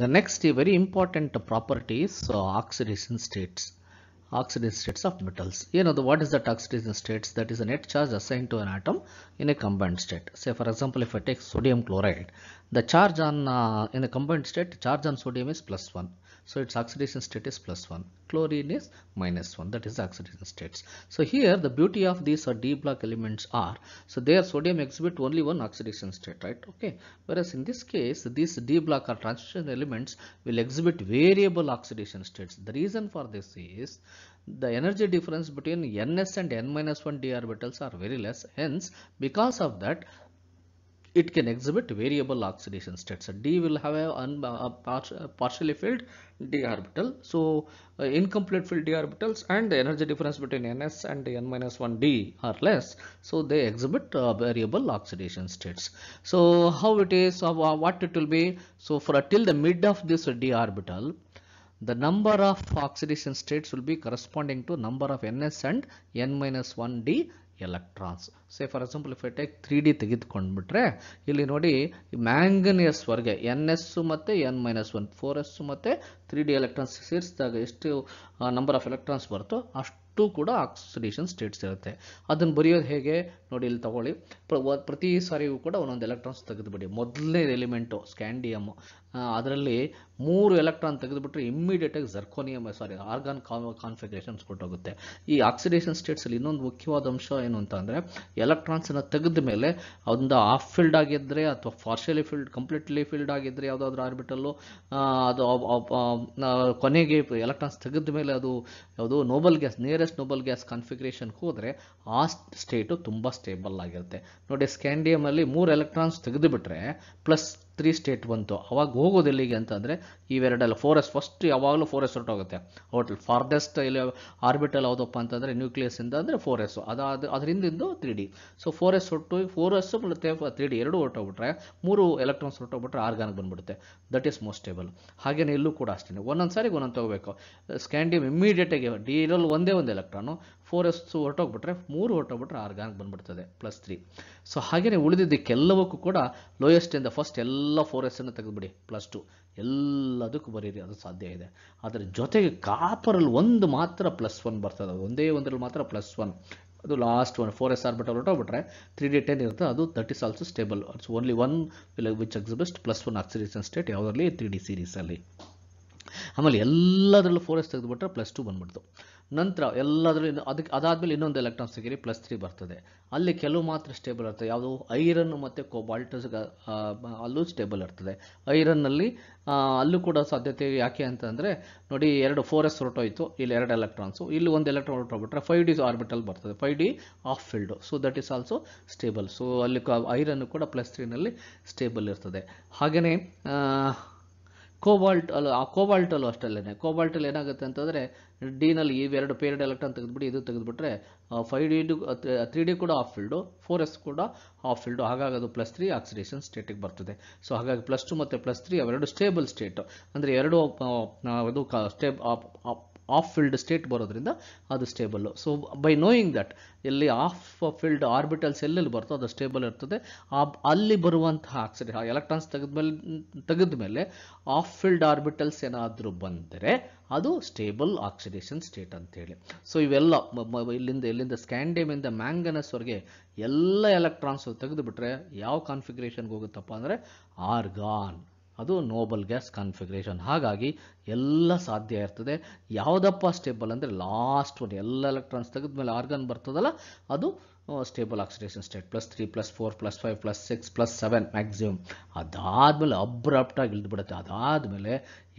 The next very important property is oxidation states. Oxidation states of metals. You know, what is that oxidation states? That is a net charge assigned to an atom in a combined state. Say for example, if I take sodium chloride, the charge on in a combined state, charge on sodium is +1. So its oxidation state is +1. Chlorine is -1. That is oxidation states. So here the beauty of these d block elements are, so their sodium exhibit only one oxidation state, right? Okay. Whereas in this case, these d block or transition elements will exhibit variable oxidation states. The reason for this is the energy difference between ns and n-1 d orbitals are very less. Hence, because of that, it can exhibit variable oxidation states. So d will have a partially filled d orbital, so incomplete filled d orbitals, and the energy difference between ns and n-1 d are less, so they exhibit variable oxidation states. So how it is, what it will be? So for till the mid of this d orbital, the number of oxidation states will be corresponding to number of ns and n-1 d electrons. Say for example, if I take 3D ತೆಗೆದುಕೊಂಡ್ಬಿಟ್ರೆ ಇಲ್ಲಿ ನೋಡಿ manganese ವರ್ಗ ns ಮತ್ತೆ n-1 4s ಮತ್ತೆ 3D electrons ಸೇರಿಸಿದಾಗ ಎಷ್ಟು number of electrons ಬರುತ್ತೋ ಅಷ್ಟು ಕೂಡ ಆಕ್ಸಿಡೇಷನ್ ಸ್ಟೇಟ್ಸ್ ಇರುತ್ತೆ. ಅದನ್ನ ಬರೆಯೋದು ಹೇಗೆ ನೋಡಿ, ಇಲ್ಲಿ ತಗೊಳ್ಳಿ, ಪ್ರತಿ ಸಾರಿಯೂ ಕೂಡ ಒಂದೊಂದು ಎಲೆಕ್ಟ್ರಾನ್ಸ್ ತೆಗೆದುಬಿಡಿ. ಮೊದಲನೇ ಎಲಿಮೆಂಟು ಸ್ಕ್ಯಾಂಡಿಯಮ್, ಅದರಲ್ಲಿ 3 ಎಲೆಕ್ಟ್ರಾನ್ ತೆಗೆದುಬಿಟ್ರೆ ಇಮ್ಮಿಡಿಯೇಟ್ ಆಗಿ ಜರ್ಕೋನಿಯಮ್ ಆರ್ಗಾನ್ ಕಾನ್ಫಿಗರೇಷನ್ಸ್ ಕೊಟ್ಟೋಗುತ್ತೆ. ಈ ಆಕ್ಸಿಡೇಷನ್ ಸ್ಟೇಟ್ಸ್ ಅಲ್ಲಿ ಇನ್ನೊಂದು ಮುಖ್ಯವಾದ ಅಂಶ ಏನು ಅಂತ ಅಂದ್ರೆ, ಎಲೆಕ್ಟ್ರಾನ್ಸ್ ಅನ್ನು ತೆಗೆದ ಮೇಲೆ ಅದೊಂದು ಹಾಫ್ ಫಿಲ್ಡ್ ಆಗಿದ್ರೆ ಅಥವಾ ಪಾರ್ಷಿಯಲಿ ಫಿಲ್ಡ್, ಕಂಪ್ಲೀಟ್ಲಿ ಫಿಲ್ಡ್ ಆಗಿದ್ರೆ ಯಾವುದಾದ್ರೂ ಆರ್ಬಿಟಲ್ಲು ಅದು ಕೊನೆಗೆ ಎಲೆಕ್ಟ್ರಾನ್ಸ್ ತೆಗೆದ ಮೇಲೆ ಅದು ಯಾವುದು noble gas, nearest noble gas configuration ಹೋದರೆ ಆ ಸ್ಟೇಟು ತುಂಬ ಸ್ಟೇಬಲ್ ಆಗಿರುತ್ತೆ. ನೋಡಿ, ಸ್ಕ್ಯಾಂಡಿಯಮ್ ಅಲ್ಲಿ 3 ಎಲೆಕ್ಟ್ರಾನ್ಸ್ ತೆಗೆದುಬಿಟ್ರೆ +3 ಸ್ಟೇಟ್ ಬಂತು. ಅವಾಗ ಹೋಗೋದು ಎಲ್ಲಿಗೆ ಅಂತಂದರೆ ಇವೆರಡಲ್ಲ 4s, ಫಸ್ಟ್ ಯಾವಾಗಲೂ 4s ಹೊರಟೋಗುತ್ತೆ. ಹೋಟೆಲ್ ಫಾರ್ದೆಸ್ಟ್ ಇಲ್ಲಿ ಆರ್ಬಿಟಲ್ ಯಾವುದಪ್ಪ ಅಂತಂದರೆ ನ್ಯೂಕ್ಲಿಯಸ್ಸಿಂದ ಅಂದರೆ 4s, ಅದು ಅದರಿಂದಿಂದು 3d. ಸೊ 4s ಹೊಟ್ಟು 4s ಮತ್ತು 3d ಎರಡು ಹೊರಟೋಗ್ಬಿಟ್ರೆ, 3 ಎಲೆಕ್ಟ್ರಾನ್ಸ್ ಹೊರಟೋಗ್ಬಿಟ್ರೆ ಆರ್ಗಾನಿಕ್ ಬಂದ್ಬಿಡುತ್ತೆ. That is most stable. ಹಾಗೇನೆ ಇಲ್ಲೂ ಕೂಡ ಅಷ್ಟೇ, ಒಂದೊಂದು ಸಾರಿಗೆ ಒಂದೊಂದು ತಗೋಬೇಕು. ಸ್ಕ್ಯಾಂಡಿಯಮ್ ಇಮ್ಮಿಡಿಯೇಟಾಗಿ ಡಿಯಲ್ಲಿ ಒಂದೇ ಎಲೆಕ್ಟ್ರಾನು, 4s ಹೊರಟೋಗ್ಬಿಟ್ರೆ 3 ಹೊರಟೋಗ್ಬಿಟ್ರೆ ಆರ್ಗಾನಿಕ್ ಬಂದ್ಬಿಡ್ತದೆ +3. ಸೊ ಹಾಗೇನೆ ಉಳಿದಿದ್ದಕ್ಕೆಲ್ಲವಕ್ಕೂ ಕೂಡ ಲೋಯೆಸ್ಟ್ ಇಂದ ಫಸ್ಟ್ ಎಲ್ಲ 4s ಅನ್ನು ತೆಗೆದುಬಿಡಿ +2, ಎಲ್ಲದಕ್ಕೂ ಬರೀರಿ, ಅದು ಸಾಧ್ಯ ಇದೆ. ಅದರ ಜೊತೆಗೆ ಕಾಪರಲ್ಲಿ ಒಂದು ಮಾತ್ರ +1 ಬರ್ತದೆ, ಒಂದೇ ಒಂದರಲ್ಲಿ ಮಾತ್ರ +1. ಅದು last one 4s orbital ಹೊರಟೋಗ್ಬಿಟ್ರೆ 3d10 ಇರುತ್ತೆ, ಅದು that is also stable. It's only one which exhibits +1 oxidation state ಯಾವುದರಲ್ಲಿ 3d ಸೀರೀಸಲ್ಲಿ. ಆಮೇಲೆ ಎಲ್ಲದರಲ್ಲೂ 4s ತೆಗೆದುಬಿಟ್ರೆ +2 ಬಂದ್ಬಿಡ್ತು. ನಂತರ ಎಲ್ಲದರಲ್ಲೂ ಅದಕ್ಕೆ ಅದಾದಮೇಲೆ ಇನ್ನೊಂದು ಎಲೆಕ್ಟ್ರಾನ್ಸ್ ಸಿಗರಿ +3 ಬರ್ತದೆ. ಅಲ್ಲಿ ಕೆಲವು ಮಾತ್ರ ಸ್ಟೇಬಲ್ ಇರ್ತದೆ, ಯಾವುದು ಐರನ್ ಮತ್ತು ಕೋಬಾಲ್ಟ್, ಅಲ್ಲೂ ಸ್ಟೇಬಲ್ ಇರ್ತದೆ. ಐರನ್ನಲ್ಲಿ ಅಲ್ಲೂ ಕೂಡ ಸಾಧ್ಯತೆ ಯಾಕೆ ಅಂತಂದರೆ ನೋಡಿ, 2 4s ಹೊರಟೋಯ್ತು, ಇಲ್ಲಿ 2 ಎಲೆಕ್ಟ್ರಾನ್ಸು, ಇಲ್ಲಿ 1 ಎಲೆಕ್ಟ್ರಾನ್ ಹೊರಟೋಗ್ಬಿಟ್ರೆ 5d ಆರ್ಬಿಟಲ್ ಬರ್ತದೆ, 5d half filled. So that is also stable. So ಅಲ್ಲಿ ಐರನ್ ಕೂಡ +3ನಲ್ಲಿ ಸ್ಟೇಬಲ್ ಇರ್ತದೆ. ಹಾಗೆಯೇ ಕೋಬಾಲ್ಟಲ್ಲೂ ಅಷ್ಟಲ್ಲೇ, ಕೋಬಾಲ್ಟಲ್ಲಿ ಏನಾಗುತ್ತೆ ಅಂತಂದರೆ ಡಿನಲ್ಲಿ ಇವೆರಡು ಪೇರಿಯಡ್ ಎಲೆಕ್ಟ್ರಾನ್ ತೆಗೆದುಬಿಡಿ, ಇದು ತೆಗೆದುಬಿಟ್ರೆ 3d ಕೂಡ ಆಫ್ ಫೀಲ್ಡು, 4s ಕೂಡ ಆಫ್ ಫೀಲ್ಡು. ಹಾಗಾಗಿ ಅದು +3 ಆಕ್ಸಿಡೇಷನ್ ಸ್ಟೇಟಿಗೆ ಬರ್ತದೆ. ಸೊ ಹಾಗಾಗಿ +2 ಮತ್ತು +3 ಅವೆರಡು ಸ್ಟೇಬಲ್ ಸ್ಟೇಟ್, ಅಂದರೆ 2 ಅದು ಆಫ್ ಫೀಲ್ಡ್ ಸ್ಟೇಟ್ ಬರೋದ್ರಿಂದ ಅದು stable. So by knowing that ಎಲ್ಲಿ ಆಫ್ ಫೀಲ್ಡ್ ಆರ್ಬಿಟಲ್ಸ್ ಎಲ್ಲೆಲ್ಲಿ ಬರ್ತೋ ಅದು ಸ್ಟೇಬಲ್ ಇರ್ತದೆ, ಅಲ್ಲಿ ಬರುವಂತಹ ಎಲೆಕ್ಟ್ರಾನ್ಸ್ ತೆಗೆದ ಮೇಲೆ ಆಫ್ ಫೀಲ್ಡ್ ಆರ್ಬಿಟಲ್ಸ್ ಏನಾದರೂ ಬಂದರೆ ಅದು ಸ್ಟೇಬಲ್ ಆಕ್ಸಿಡೇಷನ್ ಸ್ಟೇಟ್ ಅಂತೇಳಿ. ಸೊ ಇವೆಲ್ಲ ಇಲ್ಲಿಂದ ಸ್ಕ್ಯಾಂಡಿಯಮಿಂದ ಮ್ಯಾಂಗನಸ್ವರೆಗೆ ಎಲ್ಲ ಎಲೆಕ್ಟ್ರಾನ್ಸ್ ತೆಗೆದುಬಿಟ್ರೆ ಯಾವ ಕಾನ್ಫಿಗರೇಷನ್ಗೆ ಹೋಗುತ್ತಪ್ಪ ಅಂದರೆ ಆರ್ಗಾನ್, ಅದು ನೋಬಲ್ ಗ್ಯಾಸ್ ಕಾನ್ಫಿಗರೇಷನ್. ಹಾಗಾಗಿ ಎಲ್ಲ ಸಾಧ್ಯ ಇರ್ತದೆ. ಯಾವುದಪ್ಪ ಸ್ಟೇಬಲ್ ಅಂದರೆ ಲಾಸ್ಟ್ ಒಂದು ಎಲ್ಲ ಎಲೆಕ್ಟ್ರಾನ್ಸ್ ತೆಗೆದ್ಮೇಲೆ ಆರ್ಗಾನ್ ಬರ್ತದಲ್ಲ, ಅದು ಸ್ಟೇಬಲ್ ಆಕ್ಸಿಡೇಷನ್ ಸ್ಟೇಟ್. +3 +4 +5 +6 +7 ಮ್ಯಾಕ್ಸಿಮಮ್. ಅದಾದಮೇಲೆ ಅಬ್ರಪ್ಟಾಗಿ ಇಳಿದ್ಬಿಡುತ್ತೆ. ಅದಾದಮೇಲೆ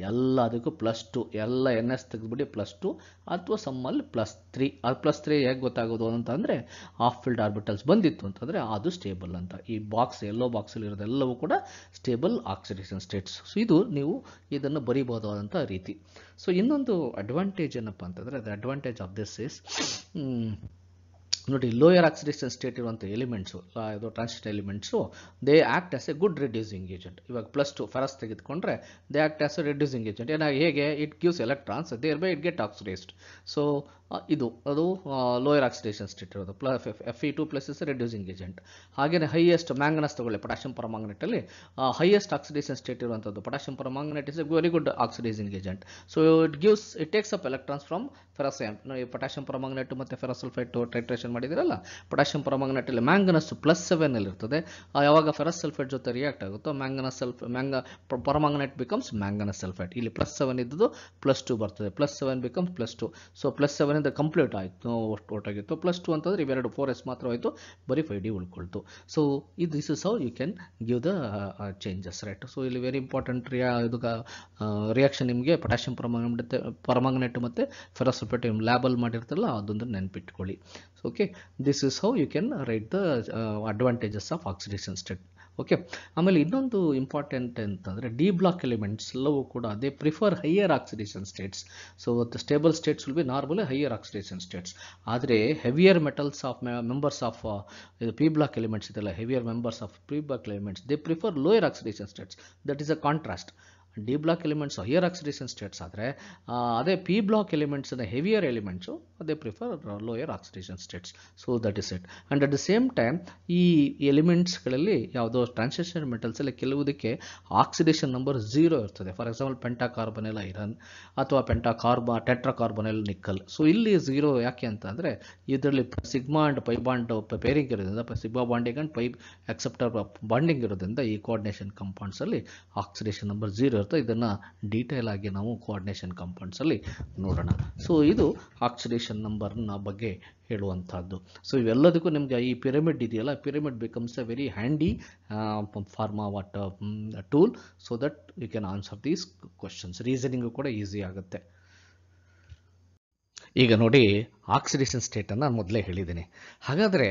ಎಲ್ಲದಕ್ಕೂ +2, ಎಲ್ಲ ns ತೆಗೆದುಬಿಡಿ +2 ಅಥವಾ ಸಮ್ಮಲ್ಲಿ +3. ಅದು +3 ಹೇಗೆ ಗೊತ್ತಾಗೋದು ಅಂತಂದರೆ ಆಫ್ ಫೀಲ್ಡ್ ಆರ್ಬಿಟಲ್ಸ್ ಬಂದಿತ್ತು ಅಂತಂದರೆ ಅದು ಸ್ಟೇಬಲ್ ಅಂತ. ಈ ಬಾಕ್ಸ್ ಎಲ್ಲೋ ಬಾಕ್ಸಲ್ಲಿರೋದೆಲ್ಲವೂ ಕೂಡ ಸ್ಟೇಬಲ್ ಆಕ್ಸಿಡೇಷನ್ ಸ್ಟೇಟ್ಸ್. ಸೊ ಇದು ನೀವು ಇದನ್ನು ಬರಿಬೋದಾದಂಥ ರೀತಿ. ಸೊ ಇನ್ನೊಂದು ಅಡ್ವಾಂಟೇಜ್ ಏನಪ್ಪ ಅಂತಂದರೆ, the advantage of this is ನೋಡಿ ಲೋಯರ್ ಆಕ್ಸಿಡೇಷನ್ ಸ್ಟೇಟ್ ಇರುವಂಥ ಎಲಿಮೆಂಟ್ಸು ಇದು transit elements they act as a good reducing agent. ಇವಾಗ +2 ಫರಸ್ ತೆಗೆದುಕೊಂಡ್ರೆ they act as a reducing agent. ಏನಾಗಿ ಹೇಗೆ it gives electrons thereby it get oxidised. So ಇದು ಅದು lower oxidation state ಇರೋದು. Fe2+ is reducing agent. ಹಾಗೆಯೇ highest manganese ತಗೊಳ್ಳಿ potassium ಪರಮಾಂಗನೇಟಲ್ಲಿ ಹೈಯೆಸ್ಟ್ ಆಕ್ಸಿಡೇಷನ್ ಸ್ಟೇಟ್ ಇರುವಂಥದ್ದು potassium permanganate is a very good oxidising agent. So it gives it takes up electrons from ferrous ion. Potassium permanganate ಮತ್ತು ferrous sulphate titration ಮಾಡಿದಿರಲ್ಲ potassium permanganate ಅಲ್ಲಿ manganous +7 ಅಲ್ಲಿ ಇರ್ತದೆ. ಯಾವಾಗ ferrous sulphate ಜೊತೆ react ಆಗುತ್ತೋ manganous permanganate becomes manganese sulphate. ಇಲ್ಲಿ +7 ಇದ್ದು +2 ಬರ್ತದೆ. +7 ಬಿಕಮ್ಸ್ +2. ಸೊ +7 ಕಂಪ್ಲೀಟ್ ಆಯಿತು ಒಟ್ಟಾಗಿತ್ತು. +2 ಅಂತಂದ್ರೆ ಇವೆರಡು 4s ಮಾತ್ರ ಹೋಯಿತು, ಬರೀ 5d ಉಳ್ಕೊಳ್ತು. ಸೊ ಇದು this is how you can give the changes right. So ಇಲ್ಲಿ ವೆರಿ ಇಂಪಾರ್ಟೆಂಟ್ ರಿಯಾಕ್ಷನ್ ನಿಮಗೆ ಪೊಟ್ಯಾಷಿಯಂ ಪರಮಾಂಗನೇಟ್ ಮತ್ತು ಫೆರಸ್ ಸಲ್ಫೇಟ್ ಲ್ಯಾಬಲ್ ಮಾಡಿರ್ತಾರಲ್ಲ ಅದೊಂದು ನೆನಪಿಟ್ಕೊಳ್ಳಿ. So okay, this is how you can write the advantages of oxidation state. Okay, ಆಮೇಲೆ ಇನ್ನೊಂದು important ಅಂತಂದರೆ D block elements ಎಲ್ಲವೂ ಕೂಡ ಅದೇ prefer higher oxidation states. So stable states will be normal higher oxidation states. ಆದರೆ heavier metals of members of ಇದು P block elements ಇದೆಲ್ಲ heavier members of P block elements they prefer lower oxidation states. That is a contrast. D block elements higher oxidation states ಆದರೆ ಅದೇ P block elements ಅಂದರೆ heavier elements ಅದೇ prefer lower oxidation states. So that is it. And at the same time ಈ ಎಲಿಮೆಂಟ್ಸ್ಗಳಲ್ಲಿ ಯಾವುದೋ transition ಮೆಟಲ್ಸಲ್ಲಿ ಕೆಲವುದಕ್ಕೆ oxidation number 0 ಇರ್ತದೆ. ಫಾರ್ ಎಕ್ಸಾಂಪಲ್ ಪೆಂಟಾಕಾರ್ಬೊನೈಲ್ ಐರನ್ ಅಥವಾ ಟೆಟ್ರಾಕಾರ್ಬೊನೈಲ್ ನಿಕ್ಕಲ್. ಸೊ ಇಲ್ಲಿ 0 ಯಾಕೆ ಅಂತಂದರೆ ಇದರಲ್ಲಿ sigma and pi bond pairing ಇರೋದ್ರಿಂದ sigma bonding and pi acceptor bonding ಇರೋದ್ರಿಂದ ಈ ಕೋಆರ್ಡಿನೇಷನ್ ಕಂಪೌಂಡ್ಸಲ್ಲಿ ಆಕ್ಸಿಡೇಷನ್ ನಂಬರ್ 0 ಇರುತ್ತೆ. ಇದನ್ನು ಡೀಟೇಲ್ ಆಗಿ ನಾವು ಕೋಆರ್ಡಿನೇಷನ್ ಕಂಪೌಂಡ್ಸ್ ಅಲ್ಲಿ ನೋಡೋಣ. ಸೊ ಇದು ಆಕ್ಸಿಡೇಷನ್ ನಂಬರ್ನ ಬಗ್ಗೆ ಹೇಳುವಂಥದ್ದು. ಸೊ ಇವೆಲ್ಲದಕ್ಕೂ ನಿಮಗೆ ಈ ಪಿರಮಿಡ್ ಇದೆಯಲ್ಲ pyramid becomes a very handy form what tool so that you can answer these questions. Reasoning ಕೂಡ ಈಸಿ ಆಗುತ್ತೆ. ಈಗ ನೋಡಿ ಆಕ್ಸಿಡೇಷನ್ ಸ್ಟೇಟನ್ನು ಮೊದಲೇ ಹೇಳಿದ್ದೀನಿ. ಹಾಗಾದರೆ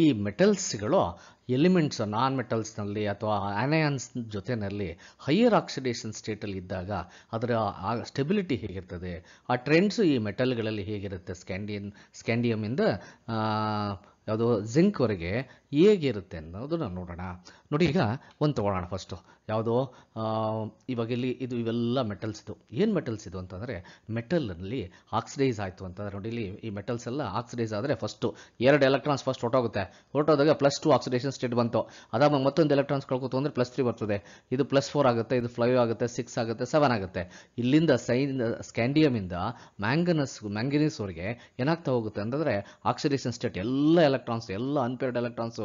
ಈ ಮೆಟಲ್ಸ್ಗಳು ಎಲಿಮೆಂಟ್ಸ್ ನಾನ್ ಮೆಟಲ್ಸ್ನಲ್ಲಿ ಅಥವಾ ಅನಯಾನ್ಸ್ ಜೊತೆಯಲ್ಲಿ ಹೈಯರ್ ಆಕ್ಸಿಡೇಷನ್ ಸ್ಟೇಟಲ್ಲಿ ಇದ್ದಾಗ ಅದರ ಸ್ಟೆಬಿಲಿಟಿ ಹೇಗಿರ್ತದೆ, ಆ ಟ್ರೆಂಡ್ಸು ಈ ಮೆಟಲ್ಗಳಲ್ಲಿ ಹೇಗಿರುತ್ತೆ, ಸ್ಕ್ಯಾಂಡಿಯಮಿಂದ ಯಾವುದೋ ಜಿಂಕ್ವರೆಗೆ ಹೇಗಿರುತ್ತೆ ಅನ್ನೋದನ್ನು ನೋಡೋಣ. ನೋಡಿ, ಈಗ ಒಂದು ತೊಗೊಳ್ಳೋಣ ಫಸ್ಟು. ಯಾವುದೋ ಇವಾಗ ಇಲ್ಲಿ ಇದು ಇವೆಲ್ಲ ಮೆಟಲ್ಸ್. ಇದು ಏನು ಮೆಟಲ್ಸ್ ಇದು ಅಂತಂದರೆ ಮೆಟಲಲ್ಲಿ ಆಕ್ಸಿಡೈಸ್ ಆಯಿತು ಅಂತಂದರೆ ನೋಡಿ ಇಲ್ಲಿ ಈ ಮೆಟಲ್ಸ್ ಎಲ್ಲ ಆಕ್ಸಿಡೈಸ್ ಆದರೆ ಫಸ್ಟು 2 ಎಲೆಕ್ಟ್ರಾನ್ಸ್ ಫಸ್ಟ್ ಹೊರಟೋಗುತ್ತೆ. ಹೊರಟೋದಾಗ +2 ಆಕ್ಸಿಡೇಷನ್ ಸ್ಟೇಟ್ ಬಂತು. ಅದಾದ ಮತ್ತೊಂದು ಎಲೆಕ್ಟ್ರಾನ್ಸ್ ಕಳ್ಕೊತು ಅಂದರೆ +3 ಬರ್ತದೆ. ಇದು +4 ಆಗುತ್ತೆ, ಇದು +5 ಆಗುತ್ತೆ, 6 ಆಗುತ್ತೆ, 7 ಆಗುತ್ತೆ. ಇಲ್ಲಿಂದ ಸ್ಕ್ಯಾಂಡಿಯಮಿಂದ ಮ್ಯಾಂಗನೀಸ್ವರೆಗೆ ಏನಾಗ್ತಾ ಹೋಗುತ್ತೆ ಅಂತಂದರೆ ಆಕ್ಸಿಡೇಷನ್ ಸ್ಟೇಟ್ ಎಲ್ಲ ಎಲೆಕ್ಟ್ರಾನ್ಸ್ ಎಲ್ಲ ಅನ್ಪೇರ್ಡ್ ಎಲೆಕ್ಟ್ರಾನ್ಸು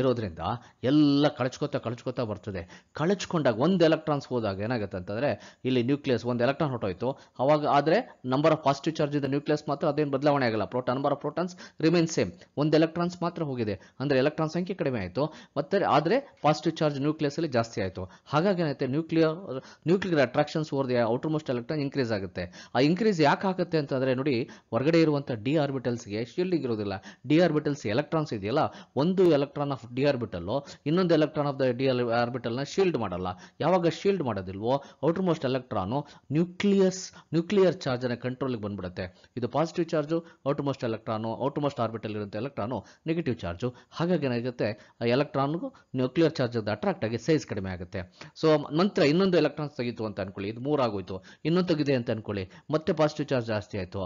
ಇರೋದ್ರಿಂದ ಎಲ್ಲ ಕಳಚ್ಕೋತಾ ಬರ್ತದೆ. ಕಳಚ್ಕೊಂಡಾಗ ಒಂದು ಎಲೆಕ್ಟ್ರಾನ್ಸ್ ಹೋದಾಗ ಏನಾಗುತ್ತೆ ಅಂತಂದರೆ ಇಲ್ಲಿ ನ್ಯೂಕ್ಲಿಯಸ್ ಒಂದು ಎಲೆಕ್ಟ್ರಾನ್ ಹೊರಟೋಯ್ತು. ಅವಾಗ ಆದರೆ ನಂಬರ್ ಆಫ್ ಪಾಸಿಟಿವ್ ಚಾರ್ಜ್ ಇದ್ದ ನ್ಯೂಕ್ಲಿಯಸ್ ಮಾತ್ರ ಅದೇನು ಬದಲಾವಣೆ ಆಗಲ್ಲ. Number of protons remain same, ಒಂದು ಎಲೆಕ್ಟ್ರಾನ್ಸ್ ಮಾತ್ರ ಹೋಗಿದೆ. ಅಂದರೆ ಎಲೆಕ್ಟ್ರಾನ್ ಸಂಖ್ಯೆ ಕಡಿಮೆ ಆಯಿತು. ಮತ್ತೆ ಆದರೆ ಪಾಸಿಟಿವ್ ಚಾರ್ಜ್ ನ್ಯೂಕ್ಲಿಯಸಲ್ಲಿ ಜಾಸ್ತಿ ಆಯಿತು. ಹಾಗಾಗಿ ಏನಾಗುತ್ತೆ, nuclear attractions or the outermost electron increase ಆಗುತ್ತೆ. ಆ ಇನ್ಕ್ರೀಸ್ ಯಾಕೆ ಆಗುತ್ತೆ ಅಂತಂದರೆ ನೋಡಿ, ಹೊರಗಡೆ ಇರುವಂಥ ಡಿ ಆರ್ಬಿಟಲ್ಸ್ಗೆ ಶೀಲ್ಡಿಂಗ್ ಇರೋದಿಲ್ಲ. ಡಿ ಆರ್ಬಿಟಲ್ಸ್ ಎಲೆಕ್ಟ್ರಾನ್ಸ್ ಇದೆಯಲ್ಲ, ಒಂದು ಎಲೆಕ್ಟ್ರಾನ್ ಆಫ್ ಡಿ ಆರ್ಬಿಟಲ್ಲು ಇನ್ನೊಂದು ಎಲೆಕ್ಟ್ರಾನ್ ಆಫ್ ದ ಡಿ ಆರ್ಬಿಟಲ್ನ ಶೀಲ್ಡ್ ಮಾಡಲ್ಲ. ಯಾವಾಗ ಶೀಲ್ಡ್ ಮಾಡೋದಿಲ್ವೋ ಔಟರ್ ಮೋಸ್ಟ್ ಎಲೆಕ್ಟ್ರಾನು ನ್ಯೂಕ್ಲಿಯರ್ ಚಾರ್ಜನ ಕಂಟ್ರೋಲ್ಗೆ ಬಂದ್ಬಿಡುತ್ತೆ. ಇದು positive charge, outermost electron, outermost orbital ಇರುವಂಥ ಎಲೆಕ್ಟ್ರಾನು ನೆಗೆಟಿವ್ ಚಾರ್ಜು. ಹಾಗಾಗಿ ಏನಾಗುತ್ತೆ, ಎಲೆಕ್ಟ್ರಾನ್ಗೂ ನ್ಯೂಕ್ಲಿಯರ್ ಚಾರ್ಜದ ಅಟ್ರಾಕ್ಟ್ ಆಗಿ ಸೈಜ್ ಕಡಿಮೆ ಆಗುತ್ತೆ. ಸೊ ನಂತರ ಇನ್ನೊಂದು ಎಲೆಕ್ಟ್ರಾನ್ಸ್ ತೆಗಿತು ಅಂತ ಅನ್ಕೊಳ್ಳಿ, ಇದು 3 ಆಗೋಯ್ತು, ಇನ್ನೊಂದು ತೆಗಿದೆ ಅಂತ ಅನ್ಕೊಳ್ಳಿ, ಮತ್ತೆ ಪಾಸಿಟಿವ್ ಚಾರ್ಜ್ ಜಾಸ್ತಿ ಆಯಿತು,